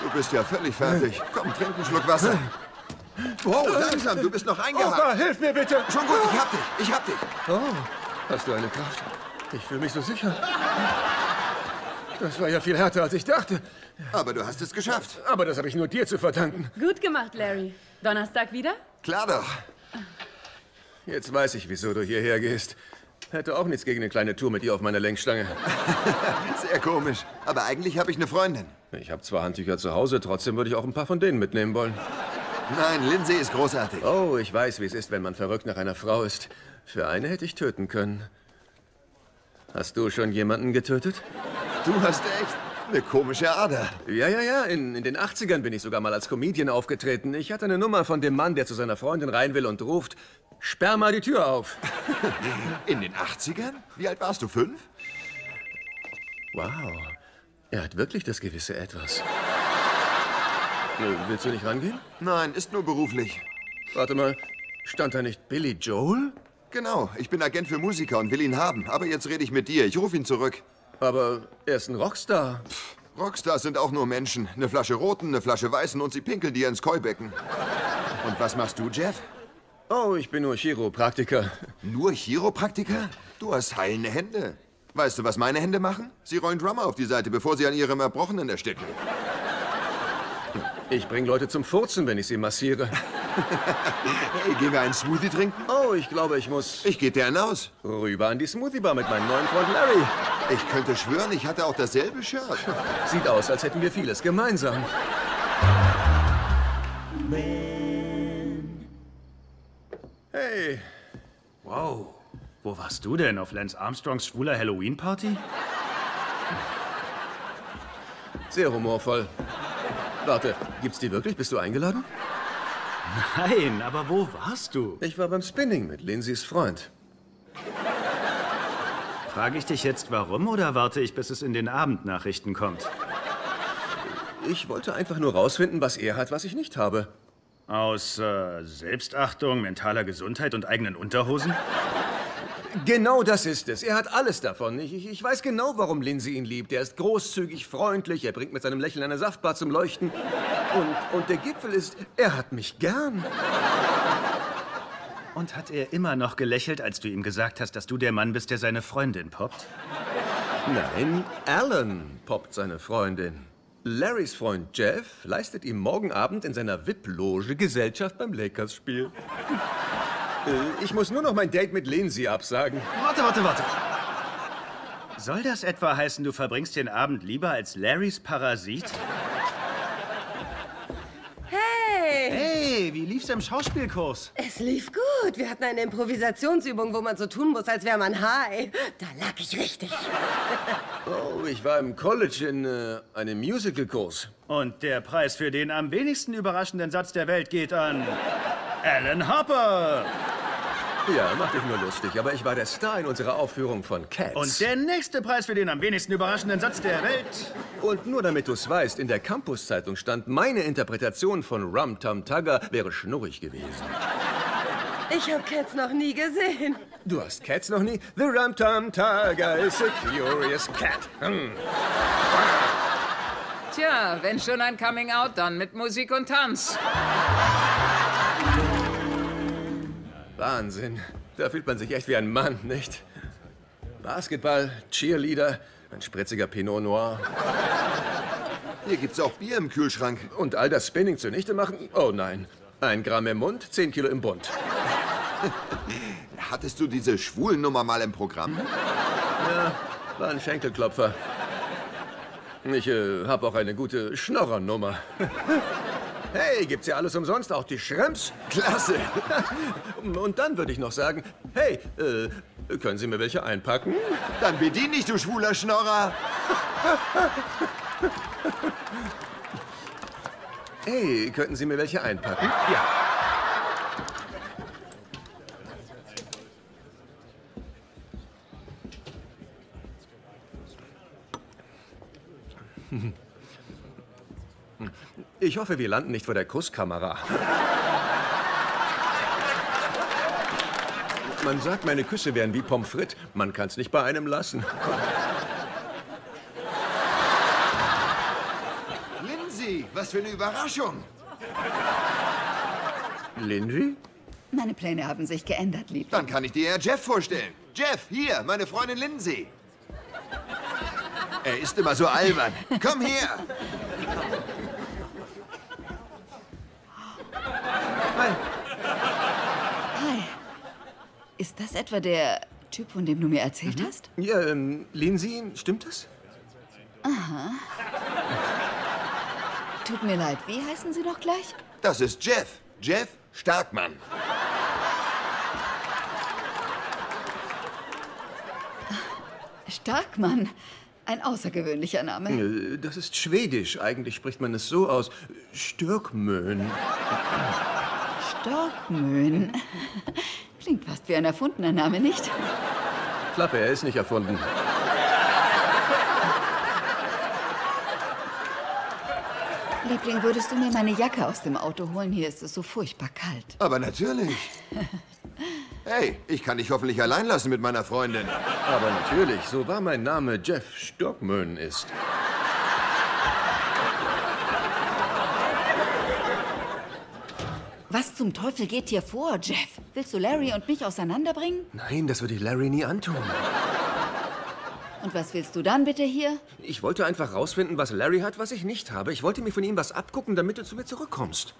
Du bist ja völlig fertig. Komm, trink einen Schluck Wasser. Wow, langsam, du bist noch eingehakt. Opa, hilf mir bitte. Schon gut, ich hab dich, ich hab dich. Oh, hast du eine Kraft? Ich fühle mich so sicher. Das war ja viel härter, als ich dachte. Aber du hast es geschafft. Aber das habe ich nur dir zu verdanken. Gut gemacht, Larry. Donnerstag wieder? Klar doch. Jetzt weiß ich, wieso du hierher gehst. Hätte auch nichts gegen eine kleine Tour mit dir auf meiner Lenkstange. Sehr komisch. Aber eigentlich habe ich eine Freundin. Ich habe zwar Handtücher zu Hause, trotzdem würde ich auch ein paar von denen mitnehmen wollen. Nein, Lindsay ist großartig. Oh, ich weiß, wie es ist, wenn man verrückt nach einer Frau ist. Für eine hätte ich töten können. Hast du schon jemanden getötet? Du hast echt eine komische Ader. Ja, ja, ja. In, in den achtzigern bin ich sogar mal als Comedian aufgetreten. Ich hatte eine Nummer von dem Mann, der zu seiner Freundin rein will und ruft, sperr mal die Tür auf. In den achtzigern? Wie alt warst du? Fünf? Wow. Er hat wirklich das gewisse Etwas. Willst du nicht rangehen? Nein, ist nur beruflich. Warte mal. Stand da nicht Billy Joel? Genau. Ich bin Agent für Musiker und will ihn haben. Aber jetzt rede ich mit dir. Ich rufe ihn zurück. Aber er ist ein Rockstar. Pff, Rockstars sind auch nur Menschen. Eine Flasche roten, eine Flasche weißen und sie pinkeln dir ins Keubecken. Und was machst du, Jeff? Oh, ich bin nur Chiropraktiker. Nur Chiropraktiker? Du hast heilende Hände. Weißt du, was meine Hände machen? Sie rollen Drummer auf die Seite, bevor sie an ihrem Erbrochenen ersticken. Ich bringe Leute zum Furzen, wenn ich sie massiere. Hey, gehen wir einen Smoothie trinken? Oh, ich glaube, ich muss... Ich gehe dir einen aus. Rüber an die Smoothie-Bar mit meinem neuen Freund Larry. Ich könnte schwören, ich hatte auch dasselbe Shirt. Sieht aus, als hätten wir vieles gemeinsam. Hey. Wow. Wo warst du denn? Auf Lance Armstrongs schwuler Halloween-Party? Sehr humorvoll. Warte, gibt's die wirklich? Bist du eingeladen? Nein, aber wo warst du? Ich war beim Spinning mit Lindsays Freund. Frage ich dich jetzt, warum, oder warte ich, bis es in den Abendnachrichten kommt? Ich wollte einfach nur rausfinden, was er hat, was ich nicht habe. Aus äh, Selbstachtung, mentaler Gesundheit und eigenen Unterhosen? Genau das ist es. Er hat alles davon. Ich, ich, ich weiß genau, warum Lindsay ihn liebt. Er ist großzügig, freundlich, er bringt mit seinem Lächeln eine Saftbar zum Leuchten. Und, und der Gipfel ist, er hat mich gern. Und hat er immer noch gelächelt, als du ihm gesagt hast, dass du der Mann bist, der seine Freundin poppt? Nein, Alan poppt seine Freundin. Larrys Freund Jeff leistet ihm morgen Abend in seiner V I P-Loge Gesellschaft beim Lakers-Spiel. äh, ich muss nur noch mein Date mit Lindsay absagen. Warte, warte, warte. Soll das etwa heißen, du verbringst den Abend lieber als Larrys Parasit? Hey, wie lief's im Schauspielkurs? Es lief gut. Wir hatten eine Improvisationsübung, wo man so tun muss, als wäre man high. Da lag ich richtig. Oh, ich war im College in äh, einem Musicalkurs. Und der Preis für den am wenigsten überraschenden Satz der Welt geht an Alan Harper. Ja, mach dich nur lustig, aber ich war der Star in unserer Aufführung von Cats. Und der nächste Preis für den am wenigsten überraschenden Satz der Welt. Und nur damit du's weißt, in der Campus-Zeitung stand, meine Interpretation von Rum Tum Tugger wäre schnurrig gewesen. Ich habe Cats noch nie gesehen. Du hast Cats noch nie? The Rum Tum Tugger is a curious cat. Hm. Tja, wenn schon ein Coming-out, dann mit Musik und Tanz. Wahnsinn. Da fühlt man sich echt wie ein Mann, nicht? Basketball, Cheerleader, ein spritziger Pinot Noir. Hier gibt's auch Bier im Kühlschrank. Und all das Spinning zunichte machen? Oh nein. Ein Gramm im Mund, zehn Kilo im Bund. Hattest du diese Schwulennummer mal im Programm? Ja, war ein Schenkelklopfer. Ich äh, habe auch eine gute Schnorrernummer. Hey, gibt's ja alles umsonst, auch die Schrimps? Klasse! Und dann würde ich noch sagen, hey, äh, können Sie mir welche einpacken? Dann bedien dich, du schwuler Schnorrer! Hey, könnten Sie mir welche einpacken? Ja. Ich hoffe, wir landen nicht vor der Kusskamera. Man sagt, meine Küsse wären wie Pommes frites. Man kann's nicht bei einem lassen. Lindsay, was für eine Überraschung! Lindsay? Meine Pläne haben sich geändert, Liebling. Dann kann ich dir ja Jeff vorstellen. Jeff, hier, meine Freundin Lindsay. Er ist immer so albern. Komm her! Hi. Ist das etwa der Typ, von dem du mir erzählt mhm. hast? Ja, ähm, Lindsay, stimmt das? Aha. Tut mir leid, wie heißen Sie doch gleich? Das ist Jeff. Jeff Starkmann. Starkmann? Ein außergewöhnlicher Name. Das ist schwedisch. Eigentlich spricht man es so aus. Störkmön. Storkmöhn. Klingt fast wie ein erfundener Name, nicht? Klappe, er ist nicht erfunden. Liebling, würdest du mir meine Jacke aus dem Auto holen? Hier ist es so furchtbar kalt. Aber natürlich. Hey, ich kann dich hoffentlich allein lassen mit meiner Freundin. Aber natürlich, so wahr mein Name Jeff Starkmann ist. Was zum Teufel geht hier vor, Jeff? Willst du Larry und mich auseinanderbringen? Nein, das würde ich Larry nie antun. Und was willst du dann bitte hier? Ich wollte einfach rausfinden, was Larry hat, was ich nicht habe. Ich wollte mir von ihm was abgucken, damit du zu mir zurückkommst.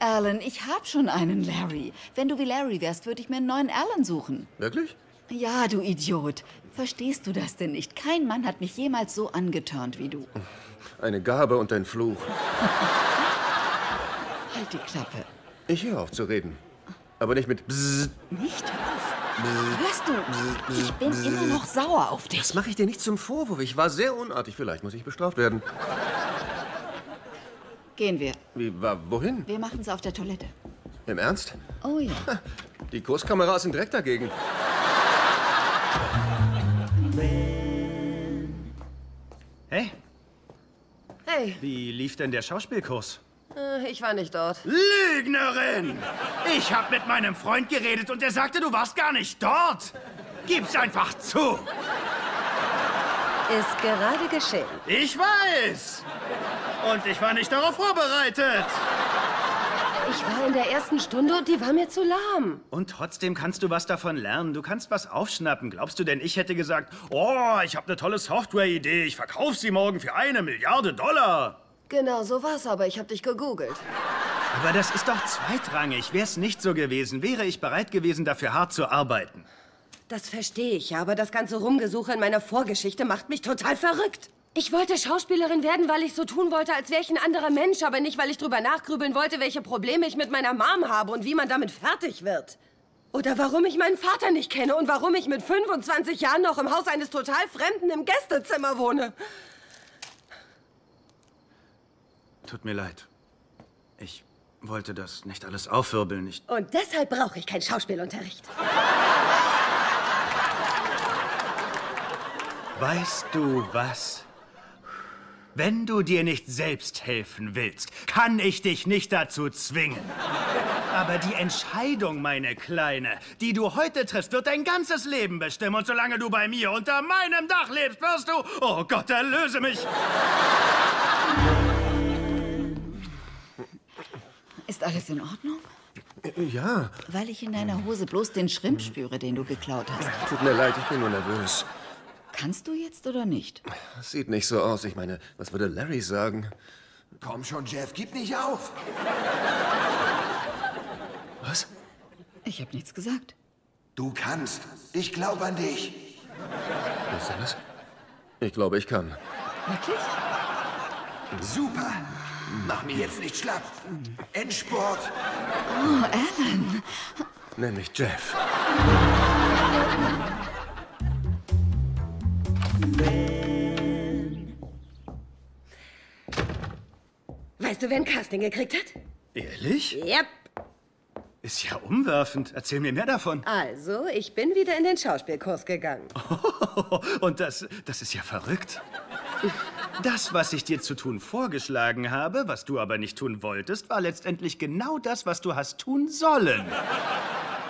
Alan, ich habe schon einen Larry. Wenn du wie Larry wärst, würde ich mir einen neuen Alan suchen. Wirklich? Ja, du Idiot. Verstehst du das denn nicht? Kein Mann hat mich jemals so angeturnt wie du. Eine Gabe und ein Fluch. Halt die Klappe. Ich höre auf zu reden. Aber nicht mit Bzzz. Nicht auf? Hörst du? Bzzz. Ich bin Bzzz. immer noch sauer auf dich. Das mache ich dir nicht zum Vorwurf. Ich war sehr unartig. Vielleicht muss ich bestraft werden. Gehen wir. Wie, wohin? Wir machen es auf der Toilette. Im Ernst? Oh ja. Die Kurskamera sind direkt dagegen. Hey. Hey. Wie lief denn der Schauspielkurs? Ich war nicht dort. Lügnerin! Ich hab mit meinem Freund geredet und er sagte, du warst gar nicht dort. Gib's einfach zu! Ist gerade geschehen. Ich weiß! Und ich war nicht darauf vorbereitet. Ich war in der ersten Stunde und die war mir zu lahm. Und trotzdem kannst du was davon lernen. Du kannst was aufschnappen. Glaubst du denn, ich hätte gesagt, oh, ich habe eine tolle Software-Idee. Ich verkaufe sie morgen für eine Milliarde Dollar. Genau, so war's, aber ich hab dich gegoogelt. Aber das ist doch zweitrangig. Wär's nicht so gewesen, wäre ich bereit gewesen, dafür hart zu arbeiten. Das verstehe ich, ja, aber das ganze Rumgesuche in meiner Vorgeschichte macht mich total verrückt. Ich wollte Schauspielerin werden, weil ich so tun wollte, als wäre ich ein anderer Mensch, aber nicht, weil ich drüber nachgrübeln wollte, welche Probleme ich mit meiner Mom habe und wie man damit fertig wird. Oder warum ich meinen Vater nicht kenne und warum ich mit fünfundzwanzig Jahren noch im Haus eines total Fremden im Gästezimmer wohne. Tut mir leid. Ich wollte das nicht alles aufwirbeln. Ich Und deshalb brauche ich keinen Schauspielunterricht. Weißt du was? Wenn du dir nicht selbst helfen willst, kann ich dich nicht dazu zwingen. Aber die Entscheidung, meine Kleine, die du heute triffst, wird dein ganzes Leben bestimmen. Und solange du bei mir unter meinem Dach lebst, wirst du... Oh Gott, erlöse mich! Ist alles in Ordnung? Ja. Weil ich in deiner Hose bloß den Schrimp spüre, den du geklaut hast. Tut mir leid, ich bin nur nervös. Kannst du jetzt oder nicht? Das sieht nicht so aus. Ich meine, was würde Larry sagen? Komm schon, Jeff, gib nicht auf! Was? Ich habe nichts gesagt. Du kannst. Ich glaube an dich. Was ist das? Ich glaube, ich kann. Wirklich? Super! Mach mir jetzt nicht schlapp. Endsport. Oh, Alan. Nenn mich Jeff. Weißt du, wer ein Casting gekriegt hat? Ehrlich? Yep. Ist ja umwerfend. Erzähl mir mehr davon. Also, ich bin wieder in den Schauspielkurs gegangen. Oh, und das, das ist ja verrückt. Das, was ich dir zu tun vorgeschlagen habe, was du aber nicht tun wolltest, war letztendlich genau das, was du hast tun sollen.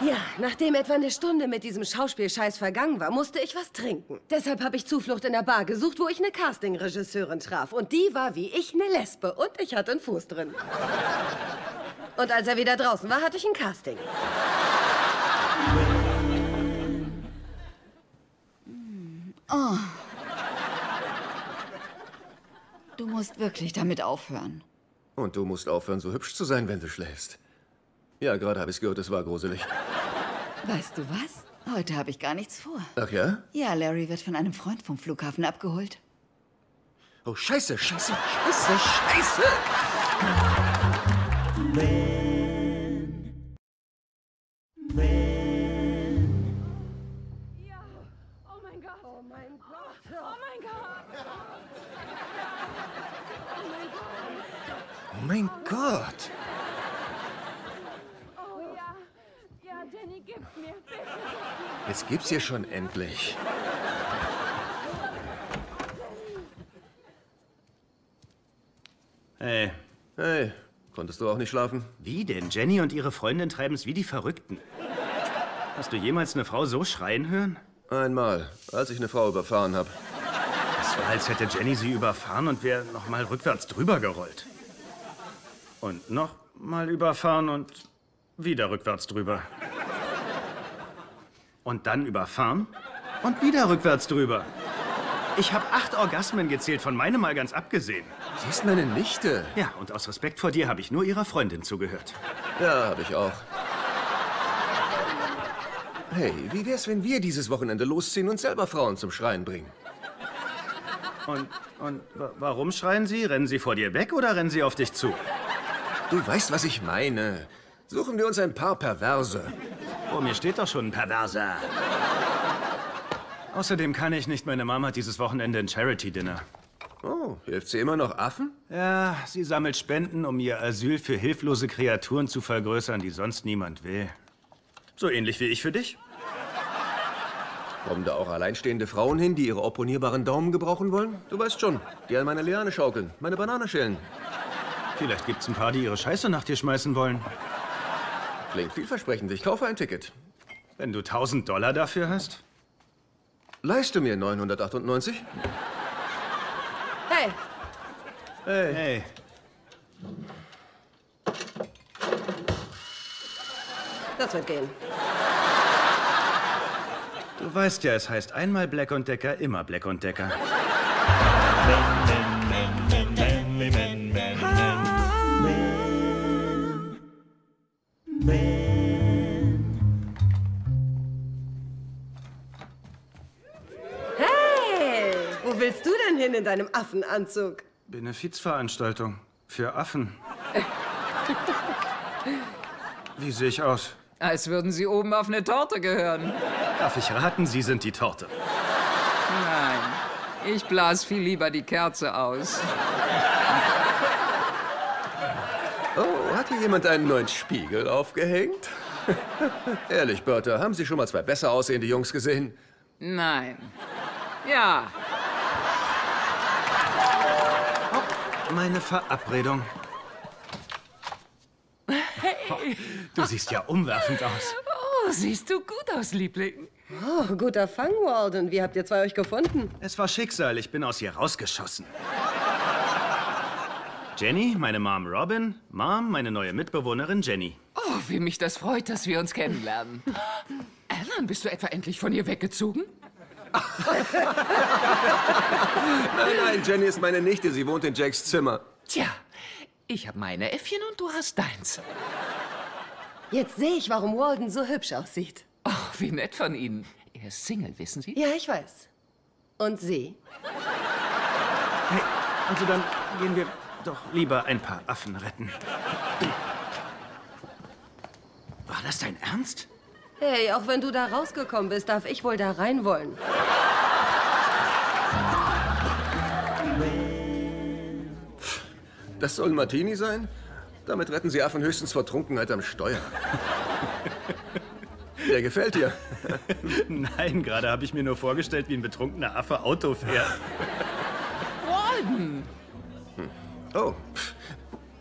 Ja, nachdem etwa eine Stunde mit diesem Schauspielscheiß vergangen war, musste ich was trinken. Deshalb habe ich Zuflucht in der Bar gesucht, wo ich eine Casting-Regisseurin traf. Und die war wie ich eine Lesbe und ich hatte einen Fuß drin. Und als er wieder draußen war, hatte ich ein Casting. Oh. Du musst wirklich damit aufhören. Und du musst aufhören, so hübsch zu sein, wenn du schläfst. Ja, gerade habe ich es gehört, es war gruselig. Weißt du was? Heute habe ich gar nichts vor. Ach ja? Ja, Larry wird von einem Freund vom Flughafen abgeholt. Oh, scheiße, scheiße, scheiße, scheiße! Man. Man. Ja, oh mein Gott, oh mein Gott, oh mein Gott! Oh mein Gott! Oh ja, ja, Jenny, gib's mir, bitte. Jetzt gibt's hier schon endlich. Hey. Hey, konntest du auch nicht schlafen? Wie denn? Jenny und ihre Freundin treiben's wie die Verrückten. Hast du jemals eine Frau so schreien hören? Einmal, als ich eine Frau überfahren habe. Es war, als hätte Jenny sie überfahren und wäre noch mal rückwärts drüber gerollt. Und noch mal überfahren und wieder rückwärts drüber. Und dann überfahren und wieder rückwärts drüber. Ich habe acht Orgasmen gezählt, von meinem mal ganz abgesehen. Sie ist meine Nichte. Ja, und aus Respekt vor dir habe ich nur ihrer Freundin zugehört. Ja, habe ich auch. Hey, wie wär's, wenn wir dieses Wochenende losziehen und selber Frauen zum Schreien bringen? Und, und warum schreien sie? Rennen sie vor dir weg oder rennen sie auf dich zu? Du weißt, was ich meine. Suchen wir uns ein paar Perverse. Oh, mir steht doch schon ein Perverser. Außerdem kann ich nicht. Meine Mama hat dieses Wochenende ein Charity-Dinner. Oh, hilft sie immer noch Affen? Ja, sie sammelt Spenden, um ihr Asyl für hilflose Kreaturen zu vergrößern, die sonst niemand will. So ähnlich wie ich für dich. Kommen da auch alleinstehende Frauen hin, die ihre opponierbaren Daumen gebrauchen wollen? Du weißt schon, die an meine Liane schaukeln, meine Banane schälen. Vielleicht gibt's ein paar, die ihre Scheiße nach dir schmeißen wollen. Klingt vielversprechend. Ich kaufe ein Ticket. Wenn du tausend Dollar dafür hast? Leiste mir neunhundertachtundneunzig. Hey! Hey! Hey! Das wird gehen. Du weißt ja, es heißt einmal Black und Decker, immer Black und Decker. Hey, wo willst du denn hin in deinem Affenanzug? Benefizveranstaltung für Affen. Wie sehe ich aus? Als würden Sie oben auf eine Torte gehören. Darf ich raten, Sie sind die Torte? Nein, ich blas viel lieber die Kerze aus. Oh, hat hier jemand einen neuen Spiegel aufgehängt? Ehrlich, Bertha, haben Sie schon mal zwei besser aussehende Jungs gesehen? Nein. Ja. Oh, meine Verabredung. Hey. Du siehst ja umwerfend aus. Oh, siehst du gut aus, Liebling. Oh, guter Fang, Walden. Wie habt ihr zwei euch gefunden? Es war Schicksal. Ich bin aus hier rausgeschossen. Jenny, meine Mom Robin. Mom, meine neue Mitbewohnerin Jenny. Oh, wie mich das freut, dass wir uns kennenlernen. Alan, bist du etwa endlich von hier weggezogen? Nein, nein, Jenny ist meine Nichte. Sie wohnt in Jacks Zimmer. Tja, ich habe meine Äffchen und du hast deins. Jetzt sehe ich, warum Walden so hübsch aussieht. Oh, wie nett von Ihnen. Er ist Single, wissen Sie? Ja, ich weiß. Und Sie? Hey, also dann gehen wir doch lieber ein paar Affen retten. War das dein Ernst? Hey, auch wenn du da rausgekommen bist, darf ich wohl da rein wollen. Das soll ein Martini sein? Damit retten Sie Affen höchstens vor Trunkenheit am Steuer. Der gefällt dir. Nein, gerade habe ich mir nur vorgestellt, wie ein betrunkener Affe Auto fährt. Walden! Oh,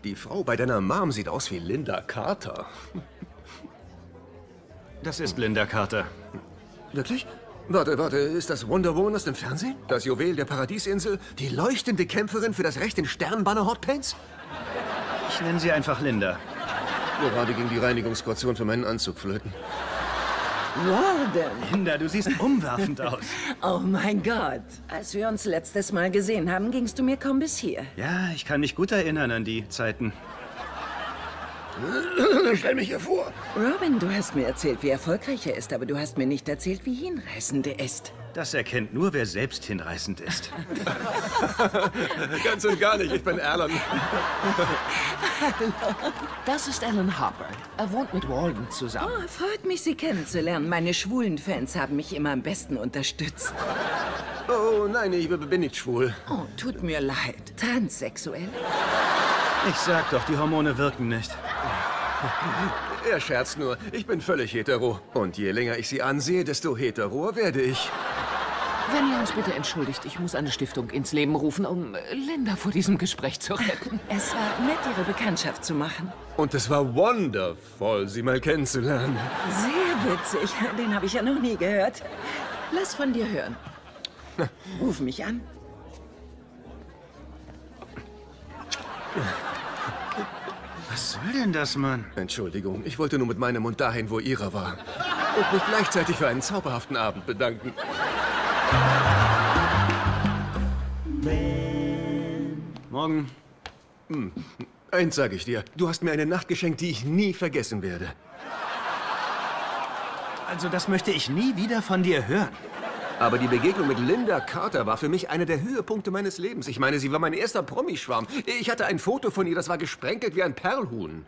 die Frau bei deiner Mom sieht aus wie Linda Carter. Das ist Linda Carter. Wirklich? Warte, warte, ist das Wonder Woman aus dem Fernsehen? Das Juwel der Paradiesinsel? Die leuchtende Kämpferin für das Recht in Sternbanner-Hotpants? Ich nenne sie einfach Linda. Gerade ging die Reinigungsstation für meinen Anzug flöten. Walden! Linda, du siehst umwerfend aus. Oh mein Gott. Als wir uns letztes Mal gesehen haben, gingst du mir kaum bis hier. Ja, ich kann mich gut erinnern an die Zeiten. Stell mich hier vor. Robin, du hast mir erzählt, wie erfolgreich er ist, aber du hast mir nicht erzählt, wie hinreißend er ist. Das erkennt nur, wer selbst hinreißend ist. Ganz und gar nicht, ich bin Alan. Das ist Alan Harper. Er wohnt mit Walden zusammen. Oh, freut mich, Sie kennenzulernen. Meine schwulen Fans haben mich immer am besten unterstützt. Oh, nein, ich bin nicht schwul. Oh, tut mir leid. Transsexuell? Ich sag doch, die Hormone wirken nicht. Er scherzt nur. Ich bin völlig hetero. Und je länger ich sie ansehe, desto heteroer werde ich. Wenn ihr uns bitte entschuldigt, ich muss eine Stiftung ins Leben rufen, um Linda vor diesem Gespräch zu retten. Es war nett, ihre Bekanntschaft zu machen. Und es war wundervoll, sie mal kennenzulernen. Sehr witzig. Den habe ich ja noch nie gehört. Lass von dir hören. Ruf mich an. Was soll denn das, Mann? Entschuldigung, ich wollte nur mit meinem Mund dahin, wo ihrer war. Und mich gleichzeitig für einen zauberhaften Abend bedanken. Morgen. Hm. Eins sage ich dir, du hast mir eine Nacht geschenkt, die ich nie vergessen werde. Also das möchte ich nie wieder von dir hören. Aber die Begegnung mit Linda Carter war für mich einer der Höhepunkte meines Lebens. Ich meine, sie war mein erster Promischwarm. Ich hatte ein Foto von ihr, das war gesprenkelt wie ein Perlhuhn.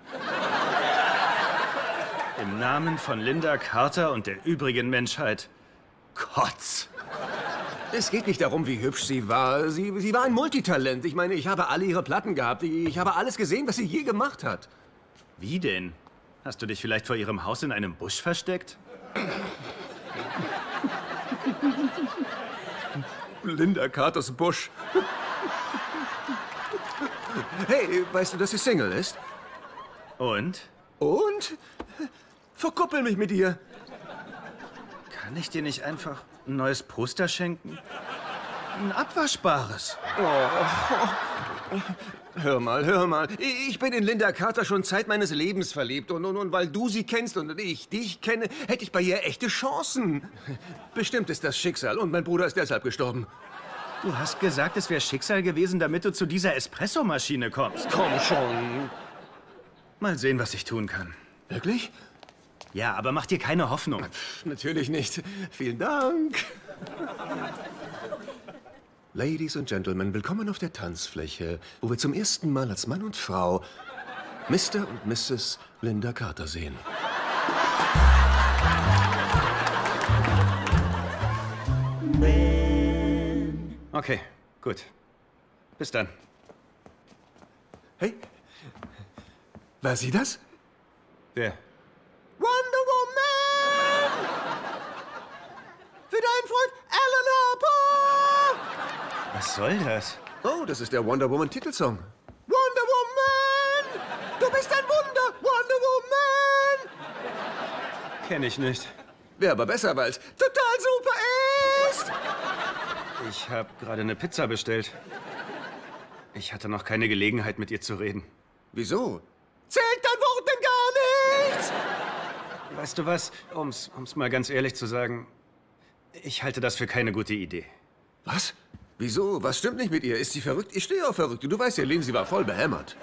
Im Namen von Linda Carter und der übrigen Menschheit, Kotz. Es geht nicht darum, wie hübsch sie war. Sie, sie war ein Multitalent. Ich meine, ich habe alle ihre Platten gehabt. Ich habe alles gesehen, was sie je gemacht hat. Wie denn? Hast du dich vielleicht vor ihrem Haus in einem Busch versteckt? Linda Carters Busch. Hey, weißt du, dass sie Single ist? Und? Und? Verkuppel mich mit ihr. Kann ich dir nicht einfach ein neues Poster schenken? Ein abwaschbares. Oh, oh, oh. Hör mal, hör mal. Ich bin in Linda Carter schon Zeit meines Lebens verliebt. Und, und, und weil du sie kennst und ich dich kenne, hätte ich bei ihr echte Chancen. Bestimmt ist das Schicksal und mein Bruder ist deshalb gestorben. Du hast gesagt, es wäre Schicksal gewesen, damit du zu dieser Espressomaschine kommst. Komm schon. Mal sehen, was ich tun kann. Wirklich? Ja, aber mach dir keine Hoffnung. Pff, natürlich nicht. Vielen Dank. Ladies und Gentlemen, willkommen auf der Tanzfläche, wo wir zum ersten Mal als Mann und Frau Mister und Misses Linda Carter sehen. Okay, gut. Bis dann. Hey, war sie das? Wer? Wonder Woman! Für deinen Freund Alan Harper! Was soll das? Oh, das ist der Wonder Woman-Titelsong. Wonder Woman! Du bist ein Wunder, Wonder Woman! Kenne ich nicht. Wäre aber besser, weil es total super ist. Ich habe gerade eine Pizza bestellt. Ich hatte noch keine Gelegenheit, mit ihr zu reden. Wieso? Zählt dein Wort denn gar nichts? Weißt du was, um's, um's mal ganz ehrlich zu sagen, ich halte das für keine gute Idee. Was? Wieso? Was stimmt nicht mit ihr? Ist sie verrückt? Ich stehe auf Verrückte. Du weißt ja, Lindsay war voll behämmert.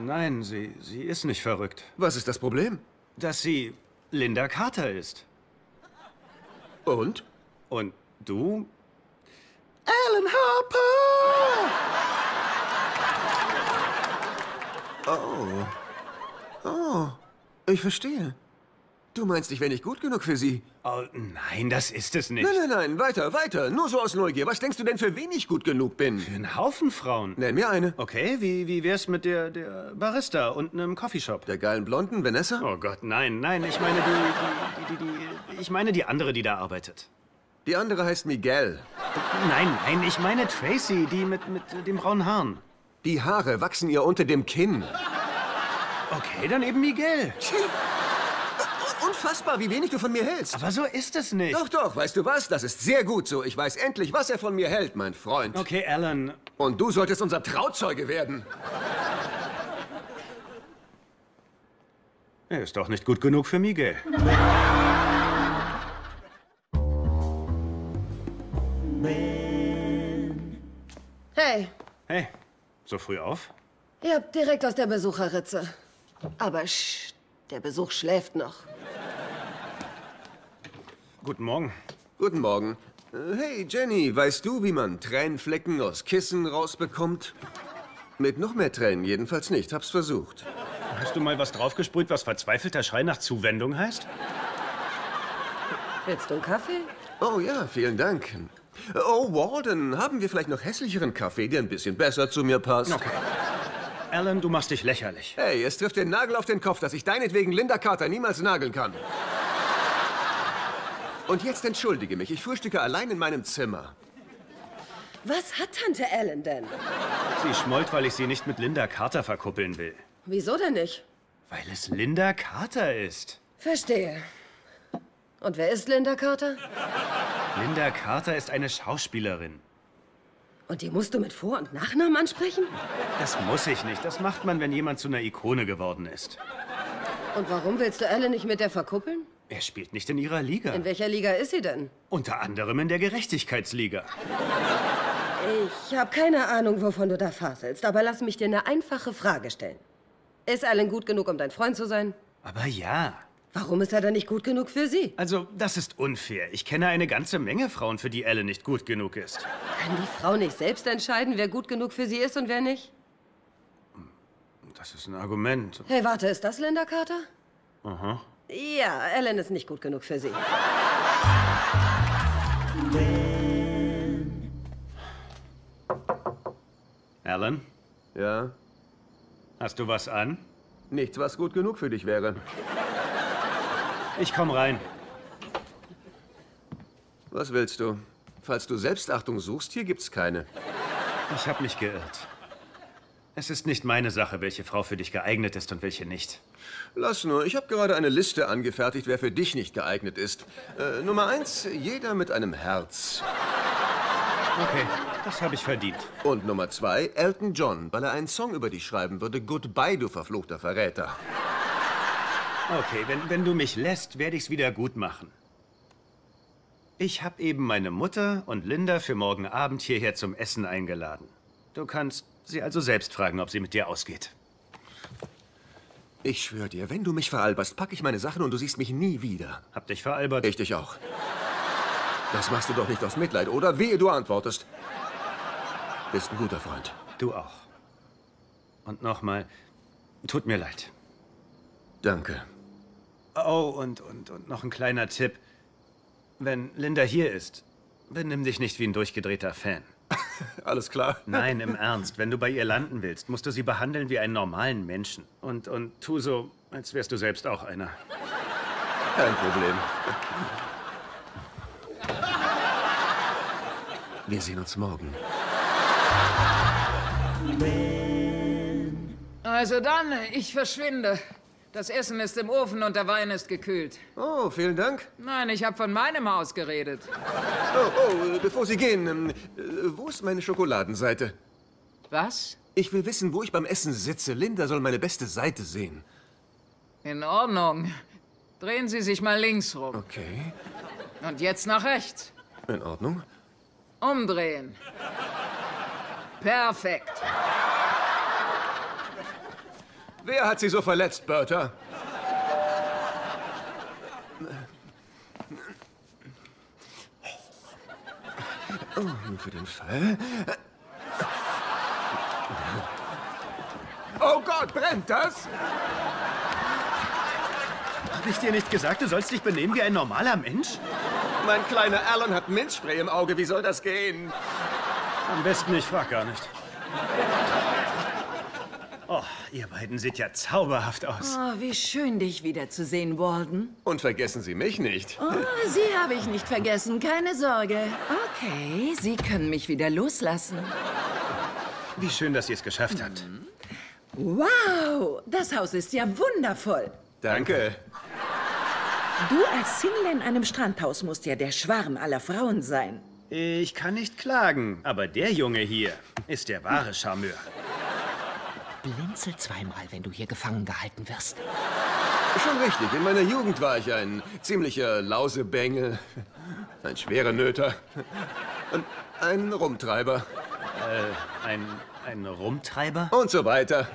Nein, sie, sie ist nicht verrückt. Was ist das Problem? Dass sie Linda Carter ist. Und? Und du? Alan Harper! Oh. Oh, ich verstehe. Du meinst, ich wäre nicht gut genug für sie? Oh, nein, das ist es nicht. Nein, nein, nein, weiter, weiter. Nur so aus Neugier. Was denkst du denn, für wen ich gut genug bin? Für einen Haufen Frauen. Nenn mir eine. Okay, wie, wie wär's mit der, der Barista und einem Coffeeshop? Der geilen Blonden, Vanessa? Oh Gott, nein, nein, ich meine die, die, die, die, die ich meine die andere, die da arbeitet. Die andere heißt Miguel. Nein, nein, ich meine Tracy, die mit, mit dem braunen Haaren. Die Haare wachsen ihr unter dem Kinn. Okay, dann eben Miguel. Unfassbar, wie wenig du von mir hältst. Aber so ist es nicht. Doch, doch, weißt du was? Das ist sehr gut so. Ich weiß endlich, was er von mir hält, mein Freund. Okay, Alan. Und du solltest unser Trauzeuge werden. Er ist doch nicht gut genug für Miguel. Hey. Hey, so früh auf? Ihr habt direkt aus der Besucherritze. Aber sch, der Besuch schläft noch. Guten Morgen. Guten Morgen. Hey, Jenny, weißt du, wie man Tränenflecken aus Kissen rausbekommt? Mit noch mehr Tränen jedenfalls nicht. Hab's versucht. Hast du mal was draufgesprüht, was verzweifelter Schrei nach Zuwendung heißt? Willst du einen Kaffee? Oh ja, vielen Dank. Oh, Walden, haben wir vielleicht noch hässlicheren Kaffee, der ein bisschen besser zu mir passt? Okay. Alan, du machst dich lächerlich. Hey, es trifft den Nagel auf den Kopf, dass ich deinetwegen Linda Carter niemals nageln kann. Und jetzt entschuldige mich, ich frühstücke allein in meinem Zimmer. Was hat Tante Alan denn? Sie schmollt, weil ich sie nicht mit Linda Carter verkuppeln will. Wieso denn nicht? Weil es Linda Carter ist. Verstehe. Und wer ist Linda Carter? Linda Carter ist eine Schauspielerin. Und die musst du mit Vor- und Nachnamen ansprechen? Das muss ich nicht. Das macht man, wenn jemand zu einer Ikone geworden ist. Und warum willst du Alan nicht mit der verkuppeln? Er spielt nicht in ihrer Liga. In welcher Liga ist sie denn? Unter anderem in der Gerechtigkeitsliga. Ich habe keine Ahnung, wovon du da faselst, aber lass mich dir eine einfache Frage stellen. Ist Alan gut genug, um dein Freund zu sein? Aber ja. Warum ist er dann nicht gut genug für sie? Also, das ist unfair. Ich kenne eine ganze Menge Frauen, für die Alan nicht gut genug ist. Kann die Frau nicht selbst entscheiden, wer gut genug für sie ist und wer nicht? Das ist ein Argument. Hey, warte, ist das Linda Carter? Aha. Ja, Alan ist nicht gut genug für sie. Alan? Ja? Hast du was an? Nichts, was gut genug für dich wäre. Ich komm rein. Was willst du? Falls du Selbstachtung suchst, hier gibt's keine. Ich hab mich geirrt. Es ist nicht meine Sache, welche Frau für dich geeignet ist und welche nicht. Lass nur, ich habe gerade eine Liste angefertigt, wer für dich nicht geeignet ist. Äh, Nummer eins, jeder mit einem Herz. Okay, das habe ich verdient. Und Nummer zwei, Elton John, weil er einen Song über dich schreiben würde. Goodbye, du verfluchter Verräter. Okay, wenn, wenn du mich lässt, werde ich's wieder gut machen. Ich habe eben meine Mutter und Linda für morgen Abend hierher zum Essen eingeladen. Du kannst sie also selbst fragen, ob sie mit dir ausgeht. Ich schwöre dir, wenn du mich veralberst, packe ich meine Sachen und du siehst mich nie wieder. Hab dich veralbert. Ich dich auch. Das machst du doch nicht aus Mitleid, oder? Wehe, du antwortest. Bist ein guter Freund. Du auch. Und nochmal, tut mir leid. Danke. Oh, und, und, und noch ein kleiner Tipp. Wenn Linda hier ist, benimm dich nicht wie ein durchgedrehter Fan. Alles klar. Nein, im Ernst. Wenn du bei ihr landen willst, musst du sie behandeln wie einen normalen Menschen. Und, und tu so, als wärst du selbst auch einer. Kein Problem. Wir sehen uns morgen. Also dann, ich verschwinde. Das Essen ist im Ofen und der Wein ist gekühlt. Oh, vielen Dank. Nein, ich habe von meinem Haus geredet. Oh, oh, bevor Sie gehen, wo ist meine Schokoladenseite? Was? Ich will wissen, wo ich beim Essen sitze. Linda soll meine beste Seite sehen. In Ordnung. Drehen Sie sich mal links rum. Okay. Und jetzt nach rechts. In Ordnung. Umdrehen. Perfekt. Wer hat Sie so verletzt, Bertha? Oh, nur für den Fall. Oh Gott, brennt das? Hab ich dir nicht gesagt, du sollst dich benehmen wie ein normaler Mensch? Mein kleiner Alan hat Minzspray im Auge. Wie soll das gehen? Am besten, ich frag gar nicht. Oh, ihr beiden seht ja zauberhaft aus. Oh, wie schön, dich wiederzusehen, Walden. Und vergessen Sie mich nicht. Oh, Sie habe ich nicht vergessen, keine Sorge. Okay, Sie können mich wieder loslassen. Wie schön, dass Sie es geschafft habt. Wow, das Haus ist ja wundervoll. Danke. Du als Single in einem Strandhaus musst ja der Schwarm aller Frauen sein. Ich kann nicht klagen, aber der Junge hier ist der wahre Charmeur. Blinzel zweimal, wenn du hier gefangen gehalten wirst. Schon richtig. In meiner Jugend war ich ein ziemlicher Lausebengel, ein schwerer Nöter und ein Rumtreiber. Äh, ein, ein Rumtreiber? Und so weiter.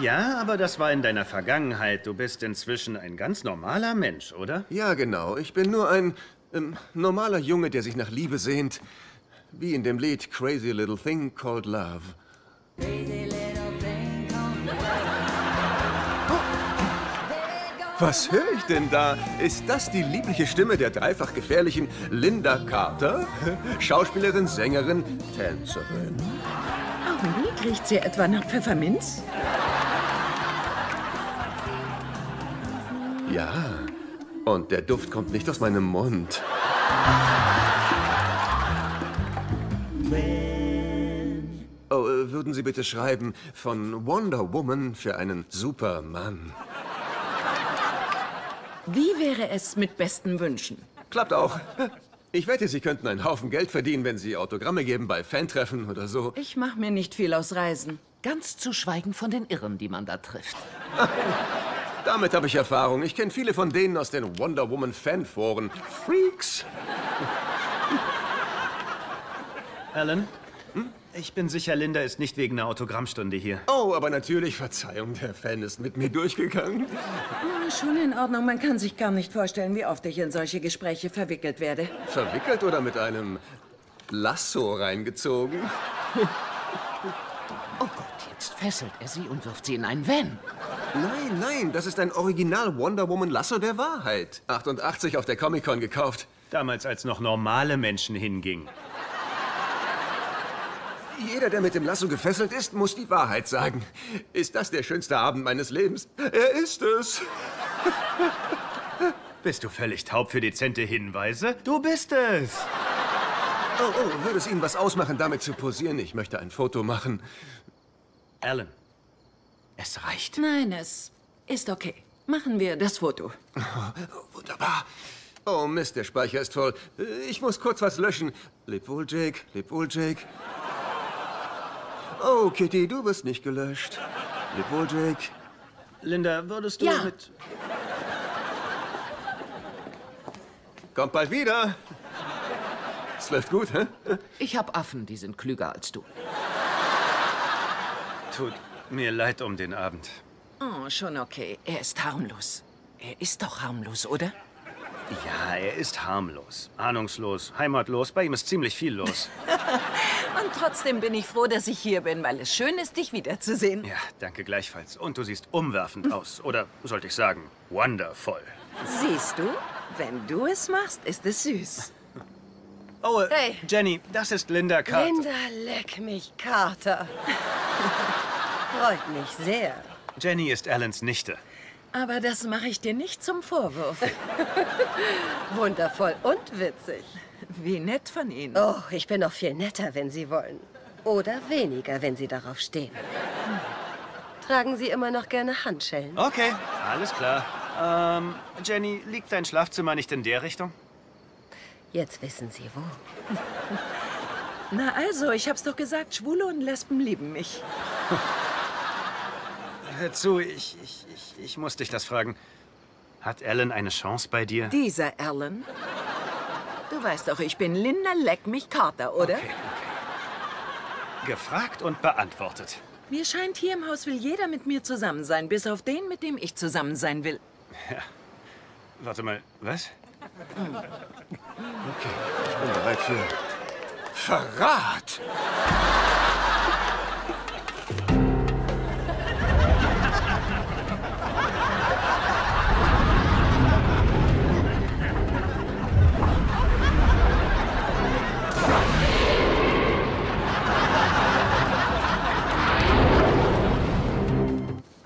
Ja, aber das war in deiner Vergangenheit. Du bist inzwischen ein ganz normaler Mensch, oder? Ja, genau. Ich bin nur ein ähm, normaler Junge, der sich nach Liebe sehnt. Wie in dem Lied Crazy Little Thing Called Love. Crazy little thing called love. Oh. Was höre ich denn da? Ist das die liebliche Stimme der dreifach gefährlichen Linda Carter? Schauspielerin, Sängerin, Tänzerin. Augenblick, riecht sie etwa nach Pfefferminz? Ja, und der Duft kommt nicht aus meinem Mund. Oh, würden Sie bitte schreiben, von Wonder Woman für einen Supermann. Wie wäre es mit besten Wünschen? Klappt auch. Ich wette, Sie könnten einen Haufen Geld verdienen, wenn Sie Autogramme geben bei Fantreffen oder so. Ich mache mir nicht viel aus Reisen. Ganz zu schweigen von den Irren, die man da trifft. Damit habe ich Erfahrung. Ich kenne viele von denen aus den Wonder Woman Fanforen. Freaks! Alan, hm? Ich bin sicher, Linda ist nicht wegen einer Autogrammstunde hier. Oh, aber natürlich. Verzeihung, der Fan ist mit mir durchgegangen. Ja, schon in Ordnung. Man kann sich gar nicht vorstellen, wie oft ich in solche Gespräche verwickelt werde. Verwickelt oder mit einem Lasso reingezogen? Oh Gott, jetzt fesselt er sie und wirft sie in einen Van. Nein, nein, das ist ein Original Wonder Woman Lasso der Wahrheit. achtundachtzig auf der Comic-Con gekauft. Damals, als noch normale Menschen hingingen. Jeder, der mit dem Lasso gefesselt ist, muss die Wahrheit sagen. Ist das der schönste Abend meines Lebens? Er ist es. Bist du völlig taub für dezente Hinweise? Du bist es. Oh, oh, würde es Ihnen was ausmachen, damit zu posieren? Ich möchte ein Foto machen. Alan. Es reicht. Nein, es ist okay. Machen wir das Foto. Oh, wunderbar. Oh Mist, der Speicher ist voll. Ich muss kurz was löschen. Leb wohl, Jake. Leb wohl, Jake. Oh, Kitty, du wirst nicht gelöscht. Leb wohl, Jake. Linda, würdest du ja. mit... Kommt bald wieder. Es läuft gut, hä? Ich hab Affen, die sind klüger als du. Tut mir leid um den Abend. Oh, schon okay. Er ist harmlos. Er ist doch harmlos, oder? Ja, er ist harmlos, ahnungslos, heimatlos. Bei ihm ist ziemlich viel los. Und trotzdem bin ich froh, dass ich hier bin, weil es schön ist, dich wiederzusehen. Ja, danke gleichfalls. Und du siehst umwerfend hm. aus. Oder sollte ich sagen, wundervoll. Siehst du? Wenn du es machst, ist es süß. Oh, äh, hey. Jenny, das ist Linda Carter. Linda, leck mich, Carter. Freut mich sehr. Jenny ist Alans Nichte. Aber das mache ich dir nicht zum Vorwurf. Wundervoll und witzig. Wie nett von Ihnen. Oh, ich bin noch viel netter, wenn Sie wollen. Oder weniger, wenn Sie darauf stehen. tragen Sie immer noch gerne Handschellen. Okay, alles klar. Ähm, Jenny, liegt dein Schlafzimmer nicht in der Richtung? Jetzt wissen Sie wo. Na also, ich hab's doch gesagt, Schwule und Lesben lieben mich. Hör zu, ich, ich, ich, ich muss dich das fragen. Hat Alan eine Chance bei dir? Dieser Alan? Du weißt doch, ich bin Linda Leck mich Carter, oder? Okay, okay. Gefragt und beantwortet. Mir scheint, hier im Haus will jeder mit mir zusammen sein, bis auf den, mit dem ich zusammen sein will. Ja. Warte mal, was? Hm. Okay, ich bin bereit für Verrat!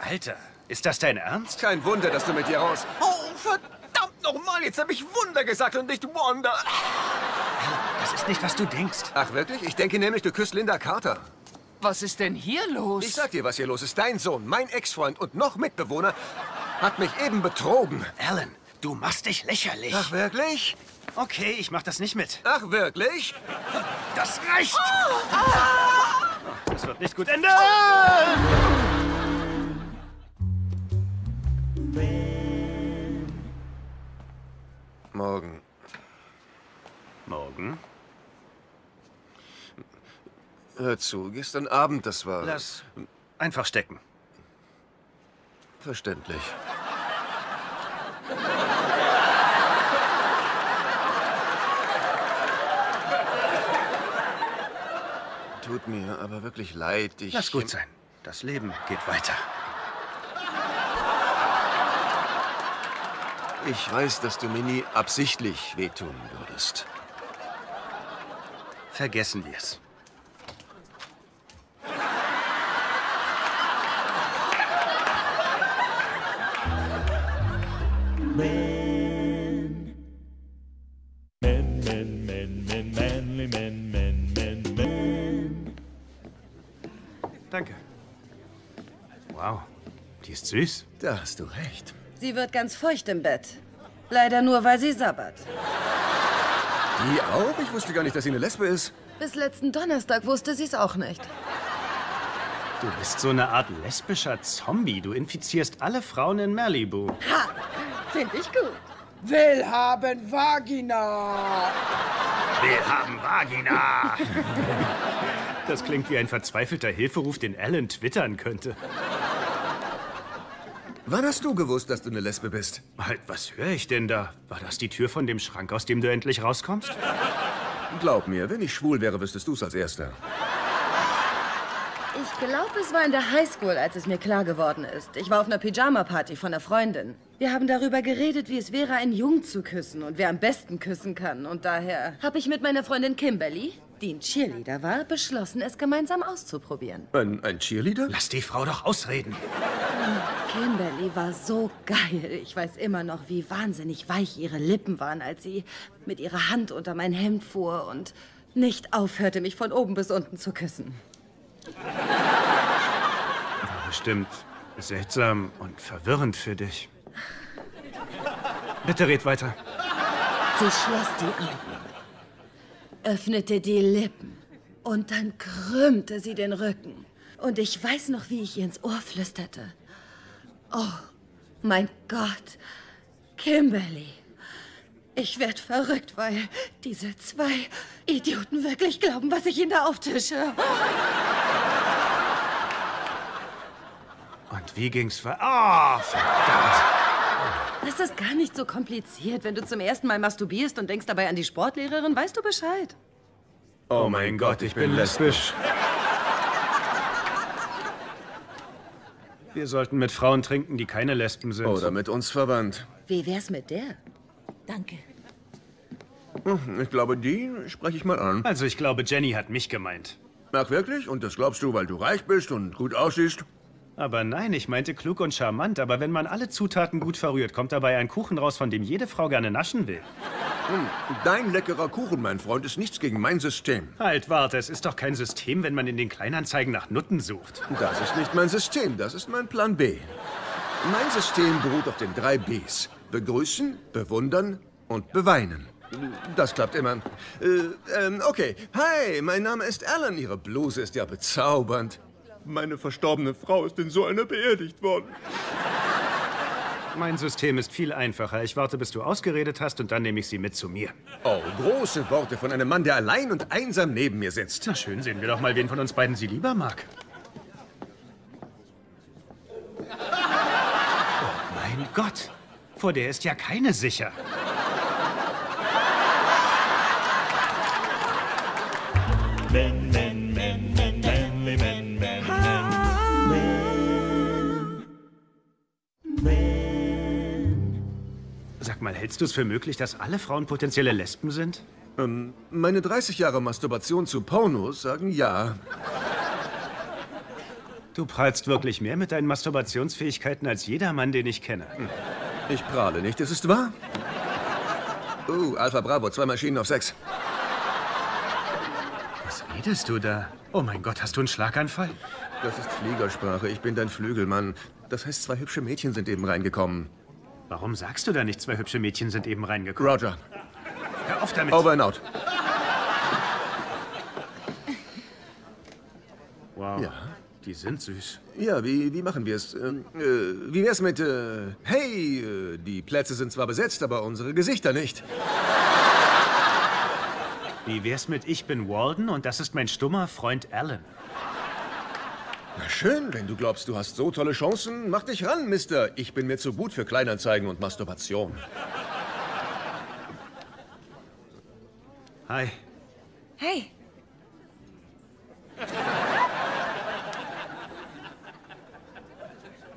Alter, ist das dein Ernst? Kein Wunder, dass du mit dir raus... Oh, verdammt nochmal, jetzt habe ich Wunder gesagt und nicht Wonder. Das ist nicht, was du denkst. Ach, wirklich? Ich denke nämlich, du küsst Linda Carter. Was ist denn hier los? Ich sag dir, was hier los ist. Dein Sohn, mein Ex-Freund und noch Mitbewohner hat mich eben betrogen. Alan, du machst dich lächerlich. Ach, wirklich? Okay, ich mach das nicht mit. Ach, wirklich? Das reicht! Oh, ah! Das wird nicht gut enden! Morgen. Morgen? Hör zu, gestern Abend, das war... Lass einfach stecken. Verständlich. Tut mir aber wirklich leid, ich... Lass gut sein. Das Leben geht weiter. Ich weiß, dass du mir nie absichtlich wehtun würdest. Vergessen wir's. Danke. Wow, die ist süß. Da hast du recht. Sie wird ganz feucht im Bett. Leider nur, weil sie sabbert. Die auch? Ich wusste gar nicht, dass sie eine Lesbe ist. Bis letzten Donnerstag wusste sie es auch nicht. Du bist so eine Art lesbischer Zombie. Du infizierst alle Frauen in Malibu. Ha! Finde ich gut. Will haben Vagina! Will haben Vagina! Das klingt wie ein verzweifelter Hilferuf, den Alan twittern könnte. Wann hast du gewusst, dass du eine Lesbe bist? Halt, was höre ich denn da? War das die Tür von dem Schrank, aus dem du endlich rauskommst? Glaub mir, wenn ich schwul wäre, wüsstest du es als Erster. Ich glaube, es war in der Highschool, als es mir klar geworden ist. Ich war auf einer Pyjama-Party von einer Freundin. Wir haben darüber geredet, wie es wäre, einen Jungen zu küssen und wer am besten küssen kann. Und daher habe ich mit meiner Freundin Kimberly, die ein Cheerleader war, beschlossen, es gemeinsam auszuprobieren. Ein, ein Cheerleader? Lass die Frau doch ausreden. Kimberly war so geil. Ich weiß immer noch, wie wahnsinnig weich ihre Lippen waren, als sie mit ihrer Hand unter mein Hemd fuhr und nicht aufhörte, mich von oben bis unten zu küssen. War bestimmt seltsam und verwirrend für dich. Bitte red weiter. Sie schloss die Augen, öffnete die Lippen und dann krümmte sie den Rücken. Und ich weiß noch, wie ich ihr ins Ohr flüsterte. Oh, mein Gott, Kimberly, ich werde verrückt, weil diese zwei Idioten wirklich glauben, was ich ihnen da auftische. Und wie ging's ver... Oh, verdammt! Das ist gar nicht so kompliziert. Wenn du zum ersten Mal masturbierst und denkst dabei an die Sportlehrerin, weißt du Bescheid. Oh mein Gott, ich bin lesbisch. Wir sollten mit Frauen trinken, die keine Lesben sind. Oder mit uns verwandt. Wie wär's mit der? Danke. Ich glaube, die spreche ich mal an. Also, ich glaube, Jenny hat mich gemeint. Ach, wirklich? Und das glaubst du, weil du reich bist und gut aussiehst? Aber nein, ich meinte klug und charmant. Aber wenn man alle Zutaten gut verrührt, kommt dabei ein Kuchen raus, von dem jede Frau gerne naschen will. Dein leckerer Kuchen, mein Freund, ist nichts gegen mein System. Halt, warte, es ist doch kein System, wenn man in den Kleinanzeigen nach Nutten sucht. Das ist nicht mein System, das ist mein Plan B. Mein System beruht auf den drei Bs. Begrüßen, bewundern und beweinen. Das klappt immer. Äh, ähm, okay. Hi, mein Name ist Alan. Ihre Bluse ist ja bezaubernd. Meine verstorbene Frau ist in so einer beerdigt worden. Mein System ist viel einfacher. Ich warte, bis du ausgeredet hast, und dann nehme ich sie mit zu mir. Oh, große Worte von einem Mann, der allein und einsam neben mir sitzt. Na schön, sehen wir doch mal, wen von uns beiden sie lieber mag. Oh mein Gott, vor der ist ja keine sicher. Men, men, men, men, manly men, men, men, men. Sag mal, hältst du es für möglich, dass alle Frauen potenzielle Lesben sind? Ähm, meine dreißig Jahre Masturbation zu Pornos sagen ja. Du prahlst wirklich mehr mit deinen Masturbationsfähigkeiten als jeder Mann, den ich kenne. Ich prahle nicht, es ist wahr. Uh, Alpha Bravo, zwei Maschinen auf sechs. Was redest du da? Oh mein Gott, hast du einen Schlaganfall? Das ist Fliegersprache. Ich bin dein Flügelmann. Das heißt, zwei hübsche Mädchen sind eben reingekommen. Warum sagst du da nicht, zwei hübsche Mädchen sind eben reingekommen? Roger. Hör auf damit. Over and out. Wow. Ja. Die sind süß. Ja, wie, wie machen wir es? Ähm, äh, wie wär's mit, äh, hey, äh, die Plätze sind zwar besetzt, aber unsere Gesichter nicht. Wie wär's mit, ich bin Walden und das ist mein stummer Freund Alan? Na schön, wenn du glaubst, du hast so tolle Chancen, mach dich ran, Mister. Ich bin mir zu gut für Kleinanzeigen und Masturbation. Hi. Hey.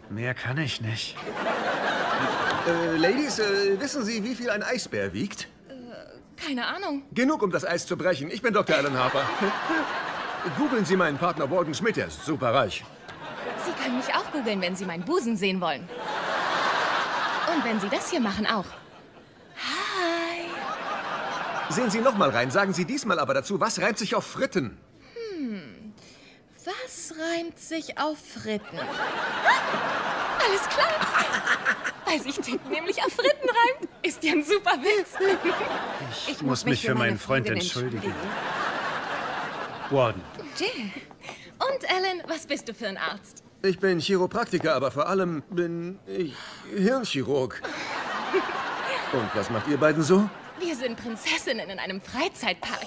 Mehr kann ich nicht. Äh, Ladies, äh, wissen Sie, wie viel ein Eisbär wiegt? Keine Ahnung. Genug, um das Eis zu brechen. Ich bin Doktor Alan Harper. Googeln Sie meinen Partner Walden Schmidt, er ist super reich. Sie können mich auch googeln, wenn Sie meinen Busen sehen wollen. Und wenn Sie das hier machen, auch. Hi. Sehen Sie nochmal rein. Sagen Sie diesmal aber dazu, was reimt sich auf Fritten? Hm. Was reimt sich auf Fritten? Ah, alles klar. Weil sich Dick nämlich auf Fritten reimt. Ist ja ein super Witz. Ich, ich muss mich, mich für meinen Freund entschuldigen. entschuldigen. Walden. Jill. Und Alan, was bist du für ein Arzt? Ich bin Chiropraktiker, aber vor allem bin ich Hirnchirurg. Und was macht ihr beiden so? Wir sind Prinzessinnen in einem Freizeitpark.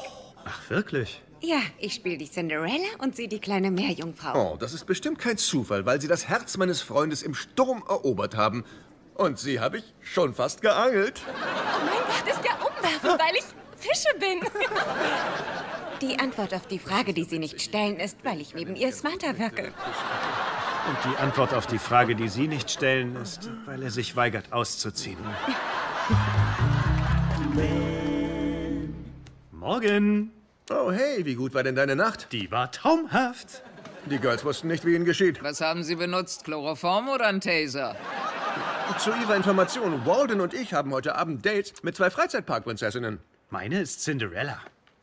Ach, wirklich? Ja, ich spiele die Cinderella und sie die kleine Meerjungfrau. Oh, das ist bestimmt kein Zufall, weil sie das Herz meines Freundes im Sturm erobert haben. Und sie habe ich schon fast geangelt. Oh mein Gott, ist ja umwerfend, weil ich Fische bin. Die Antwort auf die Frage, die Sie nicht stellen, ist, weil ich neben ihr smarter wirke. Und die Antwort auf die Frage, die Sie nicht stellen, ist, weil er sich weigert, auszuziehen. Morgen. Oh, hey, wie gut war denn deine Nacht? Die war traumhaft. Die Girls wussten nicht, wie ihnen geschieht. Was haben Sie benutzt, Chloroform oder einen Taser? Zu Ihrer Information, Walden und ich haben heute Abend Dates mit zwei Freizeitparkprinzessinnen. Meine ist Cinderella.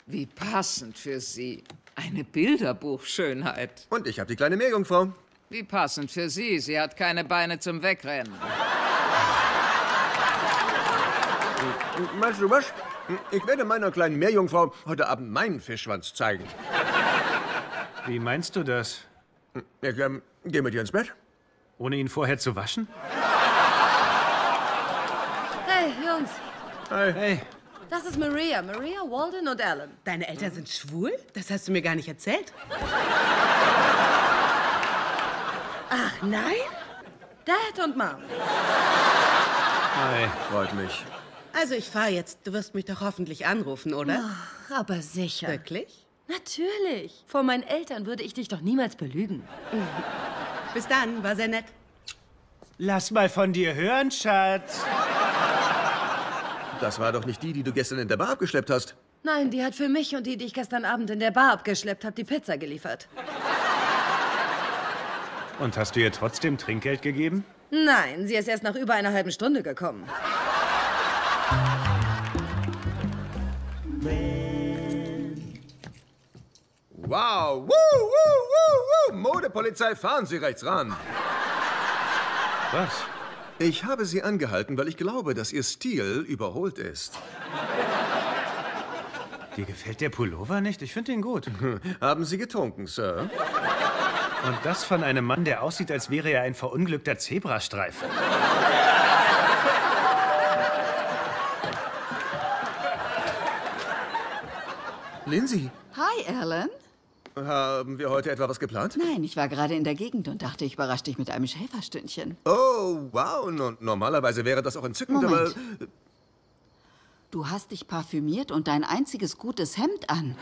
Wie passend für Sie. Eine Bilderbuchschönheit. Und ich habe die kleine Meerjungfrau. Wie passend für Sie. Sie hat keine Beine zum Wegrennen. Meinst du was? Ich werde meiner kleinen Meerjungfrau heute Abend meinen Fischschwanz zeigen. Wie meinst du das? Ich ähm, gehe mit ihr ins Bett. Ohne ihn vorher zu waschen? Hey, Jungs. Hi. Hey. Das ist Maria. Maria, Walden und Alan. Deine Eltern sind schwul? Das hast du mir gar nicht erzählt. Ach nein? Dad und Mom. Hi. Freut mich. Also ich fahre jetzt. Du wirst mich doch hoffentlich anrufen, oder? Ach, aber sicher. Wirklich? Natürlich. Vor meinen Eltern würde ich dich doch niemals belügen. Bis dann. War sehr nett. Lass mal von dir hören, Schatz. Das war doch nicht die, die du gestern in der Bar abgeschleppt hast. Nein, die hat für mich und die, die ich gestern Abend in der Bar abgeschleppt habe, die Pizza geliefert. Und hast du ihr trotzdem Trinkgeld gegeben? Nein, sie ist erst nach über einer halben Stunde gekommen. Wow, wuh, wuh, wuh, wuh. Modepolizei, fahren Sie rechts ran. Was? Ich habe Sie angehalten, weil ich glaube, dass Ihr Stil überholt ist. Dir gefällt der Pullover nicht? Ich finde ihn gut. Haben Sie getrunken, Sir? Und das von einem Mann, der aussieht, als wäre er ein verunglückter Zebrastreifen. Lindsay. Hi, Alan. Haben wir heute etwa was geplant? Nein, ich war gerade in der Gegend und dachte, ich überrasche dich mit einem Schäferstündchen. Oh, wow. Und normalerweise wäre das auch entzückend, Moment. Aber... Du hast dich parfümiert und dein einziges gutes Hemd an.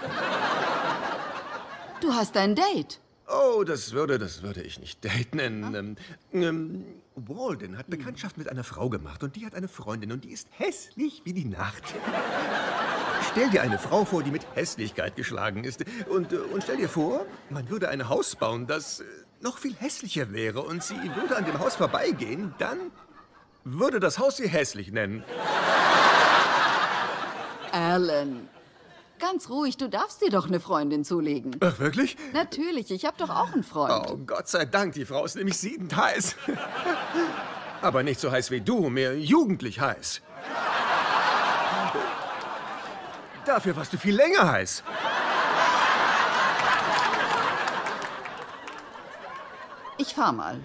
Du hast ein Date. Oh, das würde, das würde ich nicht Date nennen. Hm? Ähm, ähm, Walden hat Bekanntschaft hm. mit einer Frau gemacht und die hat eine Freundin und die ist hässlich wie die Nacht. Stell dir eine Frau vor, die mit Hässlichkeit geschlagen ist. Und, und stell dir vor, man würde ein Haus bauen, das noch viel hässlicher wäre und sie würde an dem Haus vorbeigehen, dann würde das Haus sie hässlich nennen. Alan, ganz ruhig, du darfst dir doch eine Freundin zulegen. Ach, wirklich? Natürlich, ich habe doch auch einen Freund. Oh, Gott sei Dank, die Frau ist nämlich siedend heiß. Aber nicht so heiß wie du, mehr jugendlich heiß. Dafür warst du viel länger heiß. Ich fahr mal.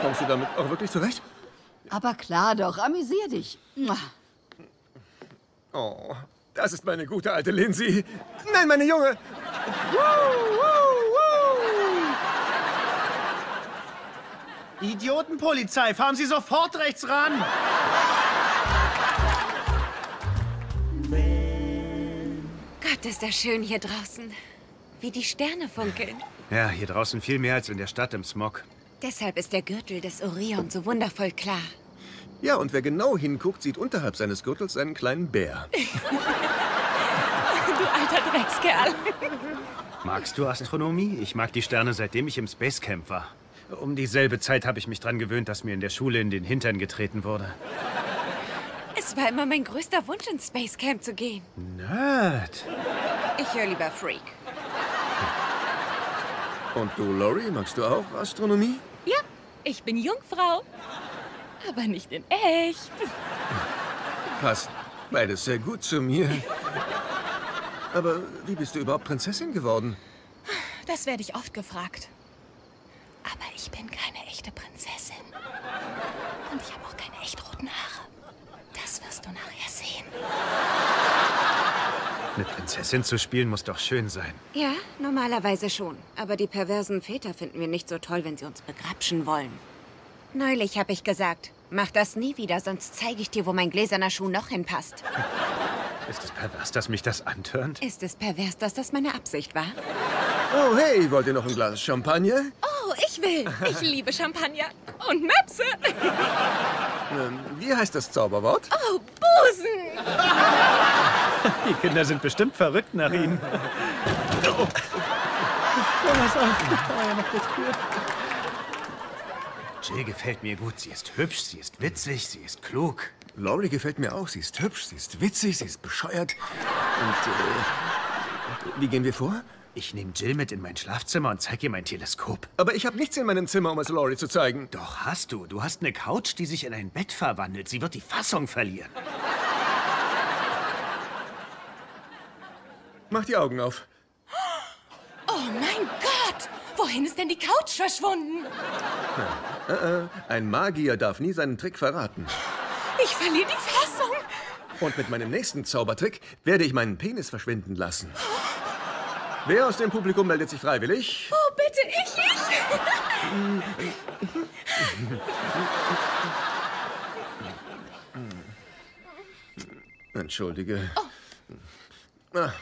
Kommst du damit auch wirklich zurecht? Aber klar doch, amüsier dich. Oh, das ist meine gute alte Lindsay. Nein, meine Junge. Idiotenpolizei, fahren Sie sofort rechts ran. Gott, ist das schön hier draußen. Wie die Sterne funkeln. Ja, hier draußen viel mehr als in der Stadt im Smog. Deshalb ist der Gürtel des Orion so wundervoll klar. Ja, und wer genau hinguckt, sieht unterhalb seines Gürtels einen kleinen Bär. Du alter Dreckskerl. Magst du Astronomie? Ich mag die Sterne, seitdem ich im Space Camp war. Um dieselbe Zeit habe ich mich dran gewöhnt, dass mir in der Schule in den Hintern getreten wurde. Es war immer mein größter Wunsch, ins Space Camp zu gehen. Nerd. Ich höre lieber Freak. Und du, Larry, magst du auch Astronomie? Ja, ich bin Jungfrau. Aber nicht in echt. Passt beides sehr gut zu mir. Aber wie bist du überhaupt Prinzessin geworden? Das werde ich oft gefragt. Aber ich bin keine echte Prinzessin. Und ich habe auch keine echt roten Haare. Das wirst du nachher sehen. Eine Prinzessin zu spielen muss doch schön sein. Ja, normalerweise schon. Aber die perversen Väter finden wir nicht so toll, wenn sie uns begrapschen wollen. Neulich habe ich gesagt, mach das nie wieder, sonst zeige ich dir, wo mein gläserner Schuh noch hinpasst. Ist es pervers, dass mich das antörnt? Ist es pervers, dass das meine Absicht war? Oh, hey, wollt ihr noch ein Glas Champagner? Oh, ich will. Ich liebe Champagner und Möpse. Ähm, wie heißt das Zauberwort? Oh, Busen. Die Kinder sind bestimmt verrückt nach ihnen. Oh. Was auf. Jill gefällt mir gut. Sie ist hübsch, sie ist witzig, sie ist klug. Laurie gefällt mir auch. Sie ist hübsch, sie ist witzig, sie ist bescheuert. Und, äh, wie gehen wir vor? Ich nehme Jill mit in mein Schlafzimmer und zeige ihr mein Teleskop. Aber ich habe nichts in meinem Zimmer, um es Laurie zu zeigen. Doch hast du. Du hast eine Couch, die sich in ein Bett verwandelt. Sie wird die Fassung verlieren. Mach die Augen auf. Oh mein Gott! Wohin ist denn die Couch verschwunden? Äh, äh, ein Magier darf nie seinen Trick verraten. Ich verliere die Fassung. Und mit meinem nächsten Zaubertrick werde ich meinen Penis verschwinden lassen. Oh. Wer aus dem Publikum meldet sich freiwillig? Oh, bitte, ich, ich. Entschuldige. Oh. Ah,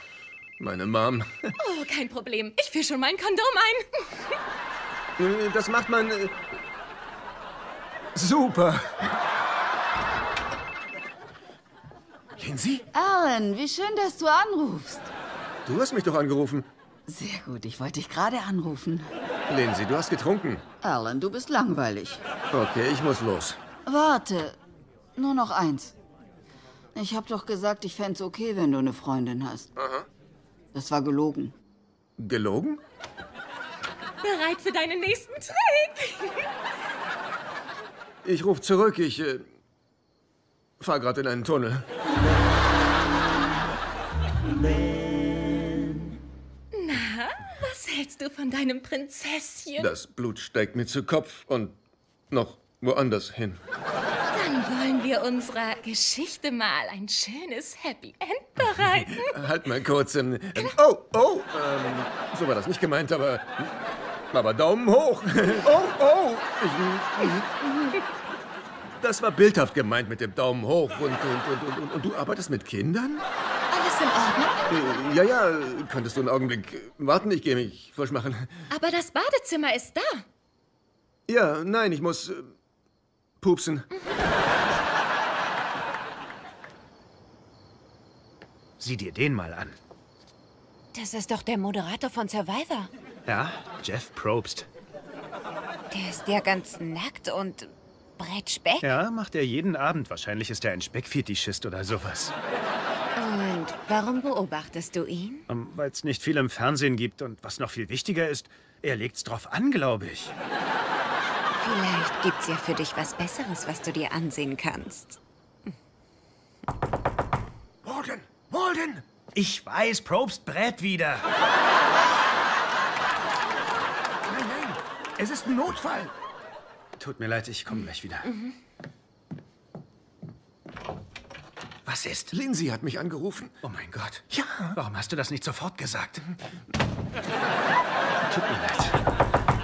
meine Mom. Oh, kein Problem. Ich führe schon mein Kondom ein. Das macht man... Super! Lindsay? Alan, wie schön, dass du anrufst. Du hast mich doch angerufen. Sehr gut, ich wollte dich gerade anrufen. Lindsay, du hast getrunken. Alan, du bist langweilig. Okay, ich muss los. Warte, nur noch eins. Ich habe doch gesagt, ich fänd's okay, wenn du eine Freundin hast. Aha. Das war gelogen. Gelogen? Bereit für deinen nächsten Trick? Ich ruf zurück, ich äh, fahr gerade in einen Tunnel. Na, was hältst du von deinem Prinzesschen? Das Blut steigt mir zu Kopf und noch woanders hin. Dann wollen wir unserer Geschichte mal ein schönes Happy End bereiten. Halt mal kurz. Ähm, ähm, oh, oh, ähm, so war das nicht gemeint, aber... Aber Daumen hoch. Oh, oh. Das war bildhaft gemeint mit dem Daumen hoch. Und, und, und, und, und du arbeitest mit Kindern? Alles in Ordnung? Ja, ja. Könntest du einen Augenblick warten? Ich gehe mich frisch machen. Aber das Badezimmer ist da. Ja, nein, ich muss äh, pupsen. Sieh dir den mal an. Das ist doch der Moderator von Survivor. Ja, Jeff Probst. Der ist ja ganz nackt und brät Speck. Ja, macht er jeden Abend. Wahrscheinlich ist er ein Speckfetischist oder sowas. Und warum beobachtest du ihn? Um, Weil es nicht viel im Fernsehen gibt und was noch viel wichtiger ist, er legt's drauf an, glaube ich. Vielleicht gibt's ja für dich was Besseres, was du dir ansehen kannst. Walden! Walden! Ich weiß, Probst brät wieder. Es ist ein Notfall. Tut mir leid, ich komme gleich wieder. Mhm. Was ist? Lindsay hat mich angerufen. Oh mein Gott. Ja. Warum hast du das nicht sofort gesagt? Mhm. Tut mir leid.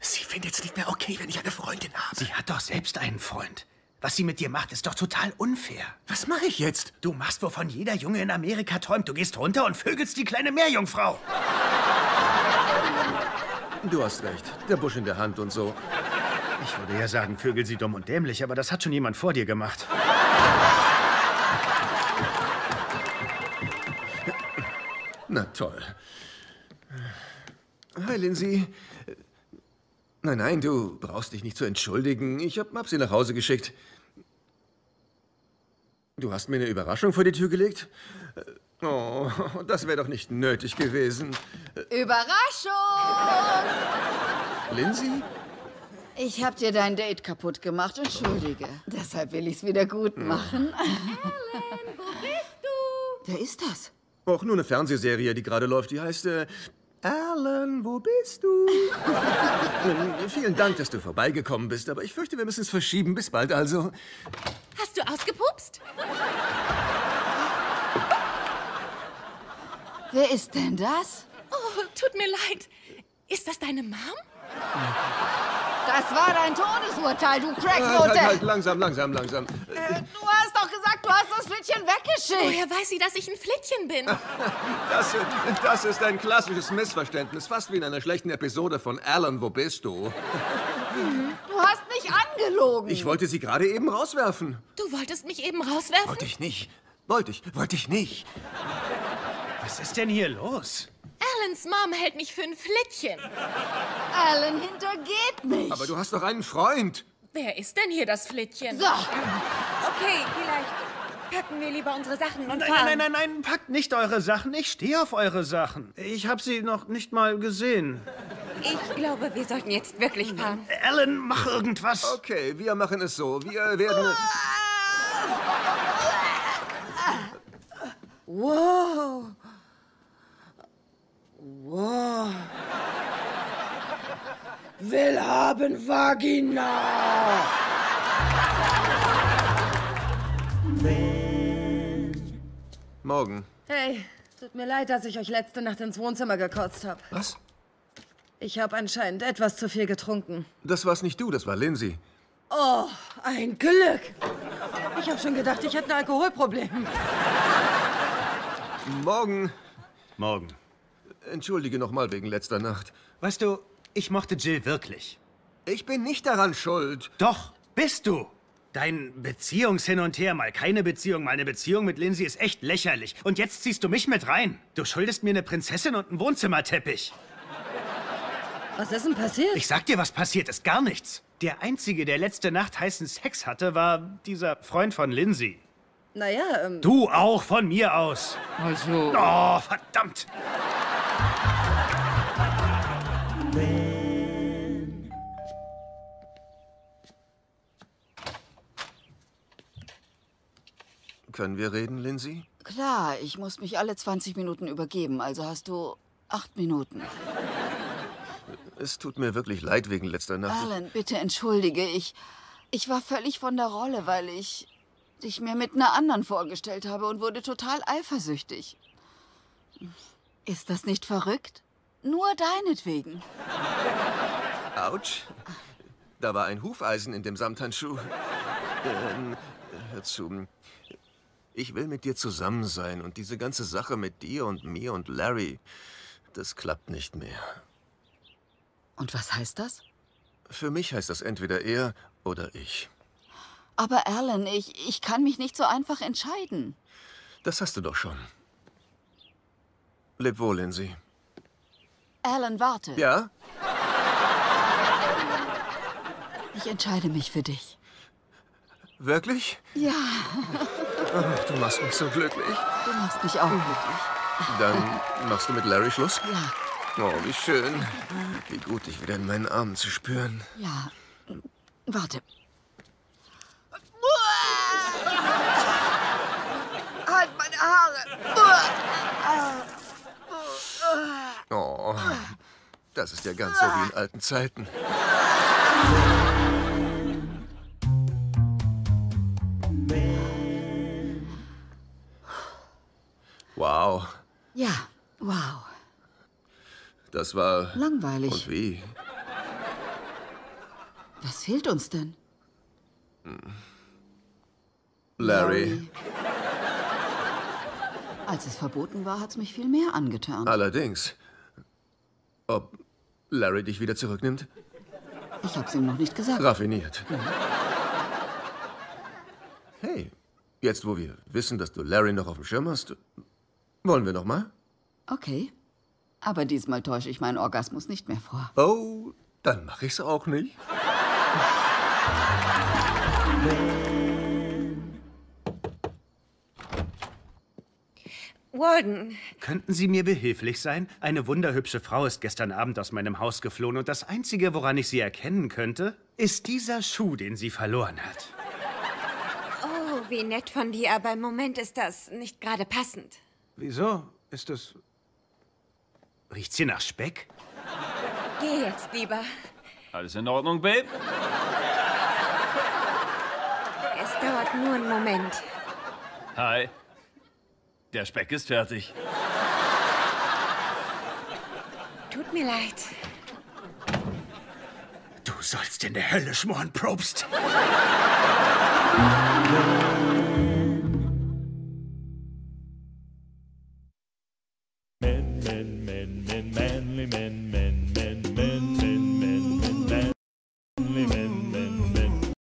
Sie findet es nicht mehr okay, wenn ich eine Freundin habe. Sie hat doch selbst einen Freund. Was sie mit dir macht, ist doch total unfair. Was mache ich jetzt? Du machst, wovon jeder Junge in Amerika träumt. Du gehst runter und vögelst die kleine Meerjungfrau. Du hast recht. Der Busch in der Hand und so. Ich würde ja sagen, vögel sie dumm und dämlich, aber das hat schon jemand vor dir gemacht. Na toll. Hi, Lindsay. Nein, nein, du brauchst dich nicht zu entschuldigen. Ich hab, hab sie nach Hause geschickt. Du hast mir eine Überraschung vor die Tür gelegt? Oh, das wäre doch nicht nötig gewesen. Überraschung! Lindsay? Ich hab dir dein Date kaputt gemacht, entschuldige. Deshalb will ich's wieder gut machen. Alan, wo bist du? Wer ist das? Auch nur eine Fernsehserie, die gerade läuft. Die heißt... Äh, Alan, wo bist du? Vielen Dank, dass du vorbeigekommen bist, aber ich fürchte, wir müssen es verschieben. Bis bald also. Hast du ausgepupst? Wer ist denn das? Oh, tut mir leid. Ist das deine Mom? Das war dein Todesurteil, du Cracknote! Halt, halt, langsam, langsam, langsam. Äh, du hast doch gesagt, du hast das Flittchen weggeschickt. Woher weiß sie, dass ich ein Flittchen bin? Das, das ist ein klassisches Missverständnis. Fast wie in einer schlechten Episode von Alan, wo bist du? Mhm. Du hast mich angelogen. Ich wollte sie gerade eben rauswerfen. Du wolltest mich eben rauswerfen? Wollte ich nicht. Wollte ich. Wollte ich nicht. Was ist denn hier los? Alans Mom hält mich für ein Flittchen. Alan hintergeht mich. Aber du hast doch einen Freund. Wer ist denn hier das Flittchen? So. Okay, vielleicht packen wir lieber unsere Sachen und nein, fahren. Nein, nein, nein, nein, packt nicht eure Sachen. Ich stehe auf eure Sachen. Ich habe sie noch nicht mal gesehen. Ich glaube, wir sollten jetzt wirklich fahren. Alan, mach irgendwas. Okay, wir machen es so. Wir werden... Wow. Wow. Will haben Vagina. Morgen. Hey, tut mir leid, dass ich euch letzte Nacht ins Wohnzimmer gekotzt habe. Was? Ich habe anscheinend etwas zu viel getrunken. Das war's nicht du, das war Lindsay. Oh, ein Glück. Ich habe schon gedacht, ich hätte ein Alkoholproblem. Morgen. Morgen. Entschuldige nochmal wegen letzter Nacht. Weißt du, ich mochte Jill wirklich. Ich bin nicht daran schuld. Doch, bist du. Dein Beziehungshin und her, mal keine Beziehung, mal eine Beziehung mit Lindsay ist echt lächerlich. Und jetzt ziehst du mich mit rein. Du schuldest mir eine Prinzessin und einen Wohnzimmerteppich. Was ist denn passiert? Ich sag dir, was passiert ist. Gar nichts. Der Einzige, der letzte Nacht heißen Sex hatte, war dieser Freund von Lindsay. Naja, ähm... Du auch von mir aus. Also... Oh, verdammt! Können wir reden, Lindsay? Klar, ich muss mich alle zwanzig Minuten übergeben, also hast du acht Minuten. Es tut mir wirklich leid wegen letzter Nacht. Alan, bitte entschuldige, ich, ich war völlig von der Rolle, weil ich dich mir mit einer anderen vorgestellt habe und wurde total eifersüchtig. Ist das nicht verrückt? Nur deinetwegen. Autsch, da war ein Hufeisen in dem Samthandschuh. Ähm, hör zu... Ich will mit dir zusammen sein und diese ganze Sache mit dir und mir und Larry, das klappt nicht mehr. Und was heißt das? Für mich heißt das entweder er oder ich. Aber Alan, ich, ich kann mich nicht so einfach entscheiden. Das hast du doch schon. Leb wohl, Lindsay. Alan, warte. Ja? Ich entscheide mich für dich. Wirklich? Ja. Ach, du machst mich so glücklich. Du machst mich auch glücklich. Dann machst du mit Larry Schluss? Ja. Oh, wie schön. Wie gut, dich wieder in meinen Armen zu spüren. Ja. Warte. Halt meine Haare. Oh, das ist ja ganz so wie in alten Zeiten. Wow. Ja, wow. Das war... langweilig. Und wie? Was fehlt uns denn? Larry. Larry. Als es verboten war, hat's mich viel mehr angetan. Allerdings. Ob Larry dich wieder zurücknimmt? Ich hab's ihm noch nicht gesagt. Raffiniert. Ja. Hey, jetzt wo wir wissen, dass du Larry noch auf dem Schirm hast... Wollen wir noch mal? Okay. Aber diesmal täusche ich meinen Orgasmus nicht mehr vor. Oh, dann mache ich's auch nicht. Walden. Könnten Sie mir behilflich sein? Eine wunderhübsche Frau ist gestern Abend aus meinem Haus geflohen und das Einzige, woran ich sie erkennen könnte, ist dieser Schuh, den sie verloren hat. Oh, wie nett von dir, aber im Moment ist das nicht gerade passend. Wieso? Ist das... Riecht's hier nach Speck? Geh jetzt lieber. Alles in Ordnung, Babe? Es dauert nur einen Moment. Hi. Der Speck ist fertig. Tut mir leid. Du sollst in der Hölle schmoren, Probst.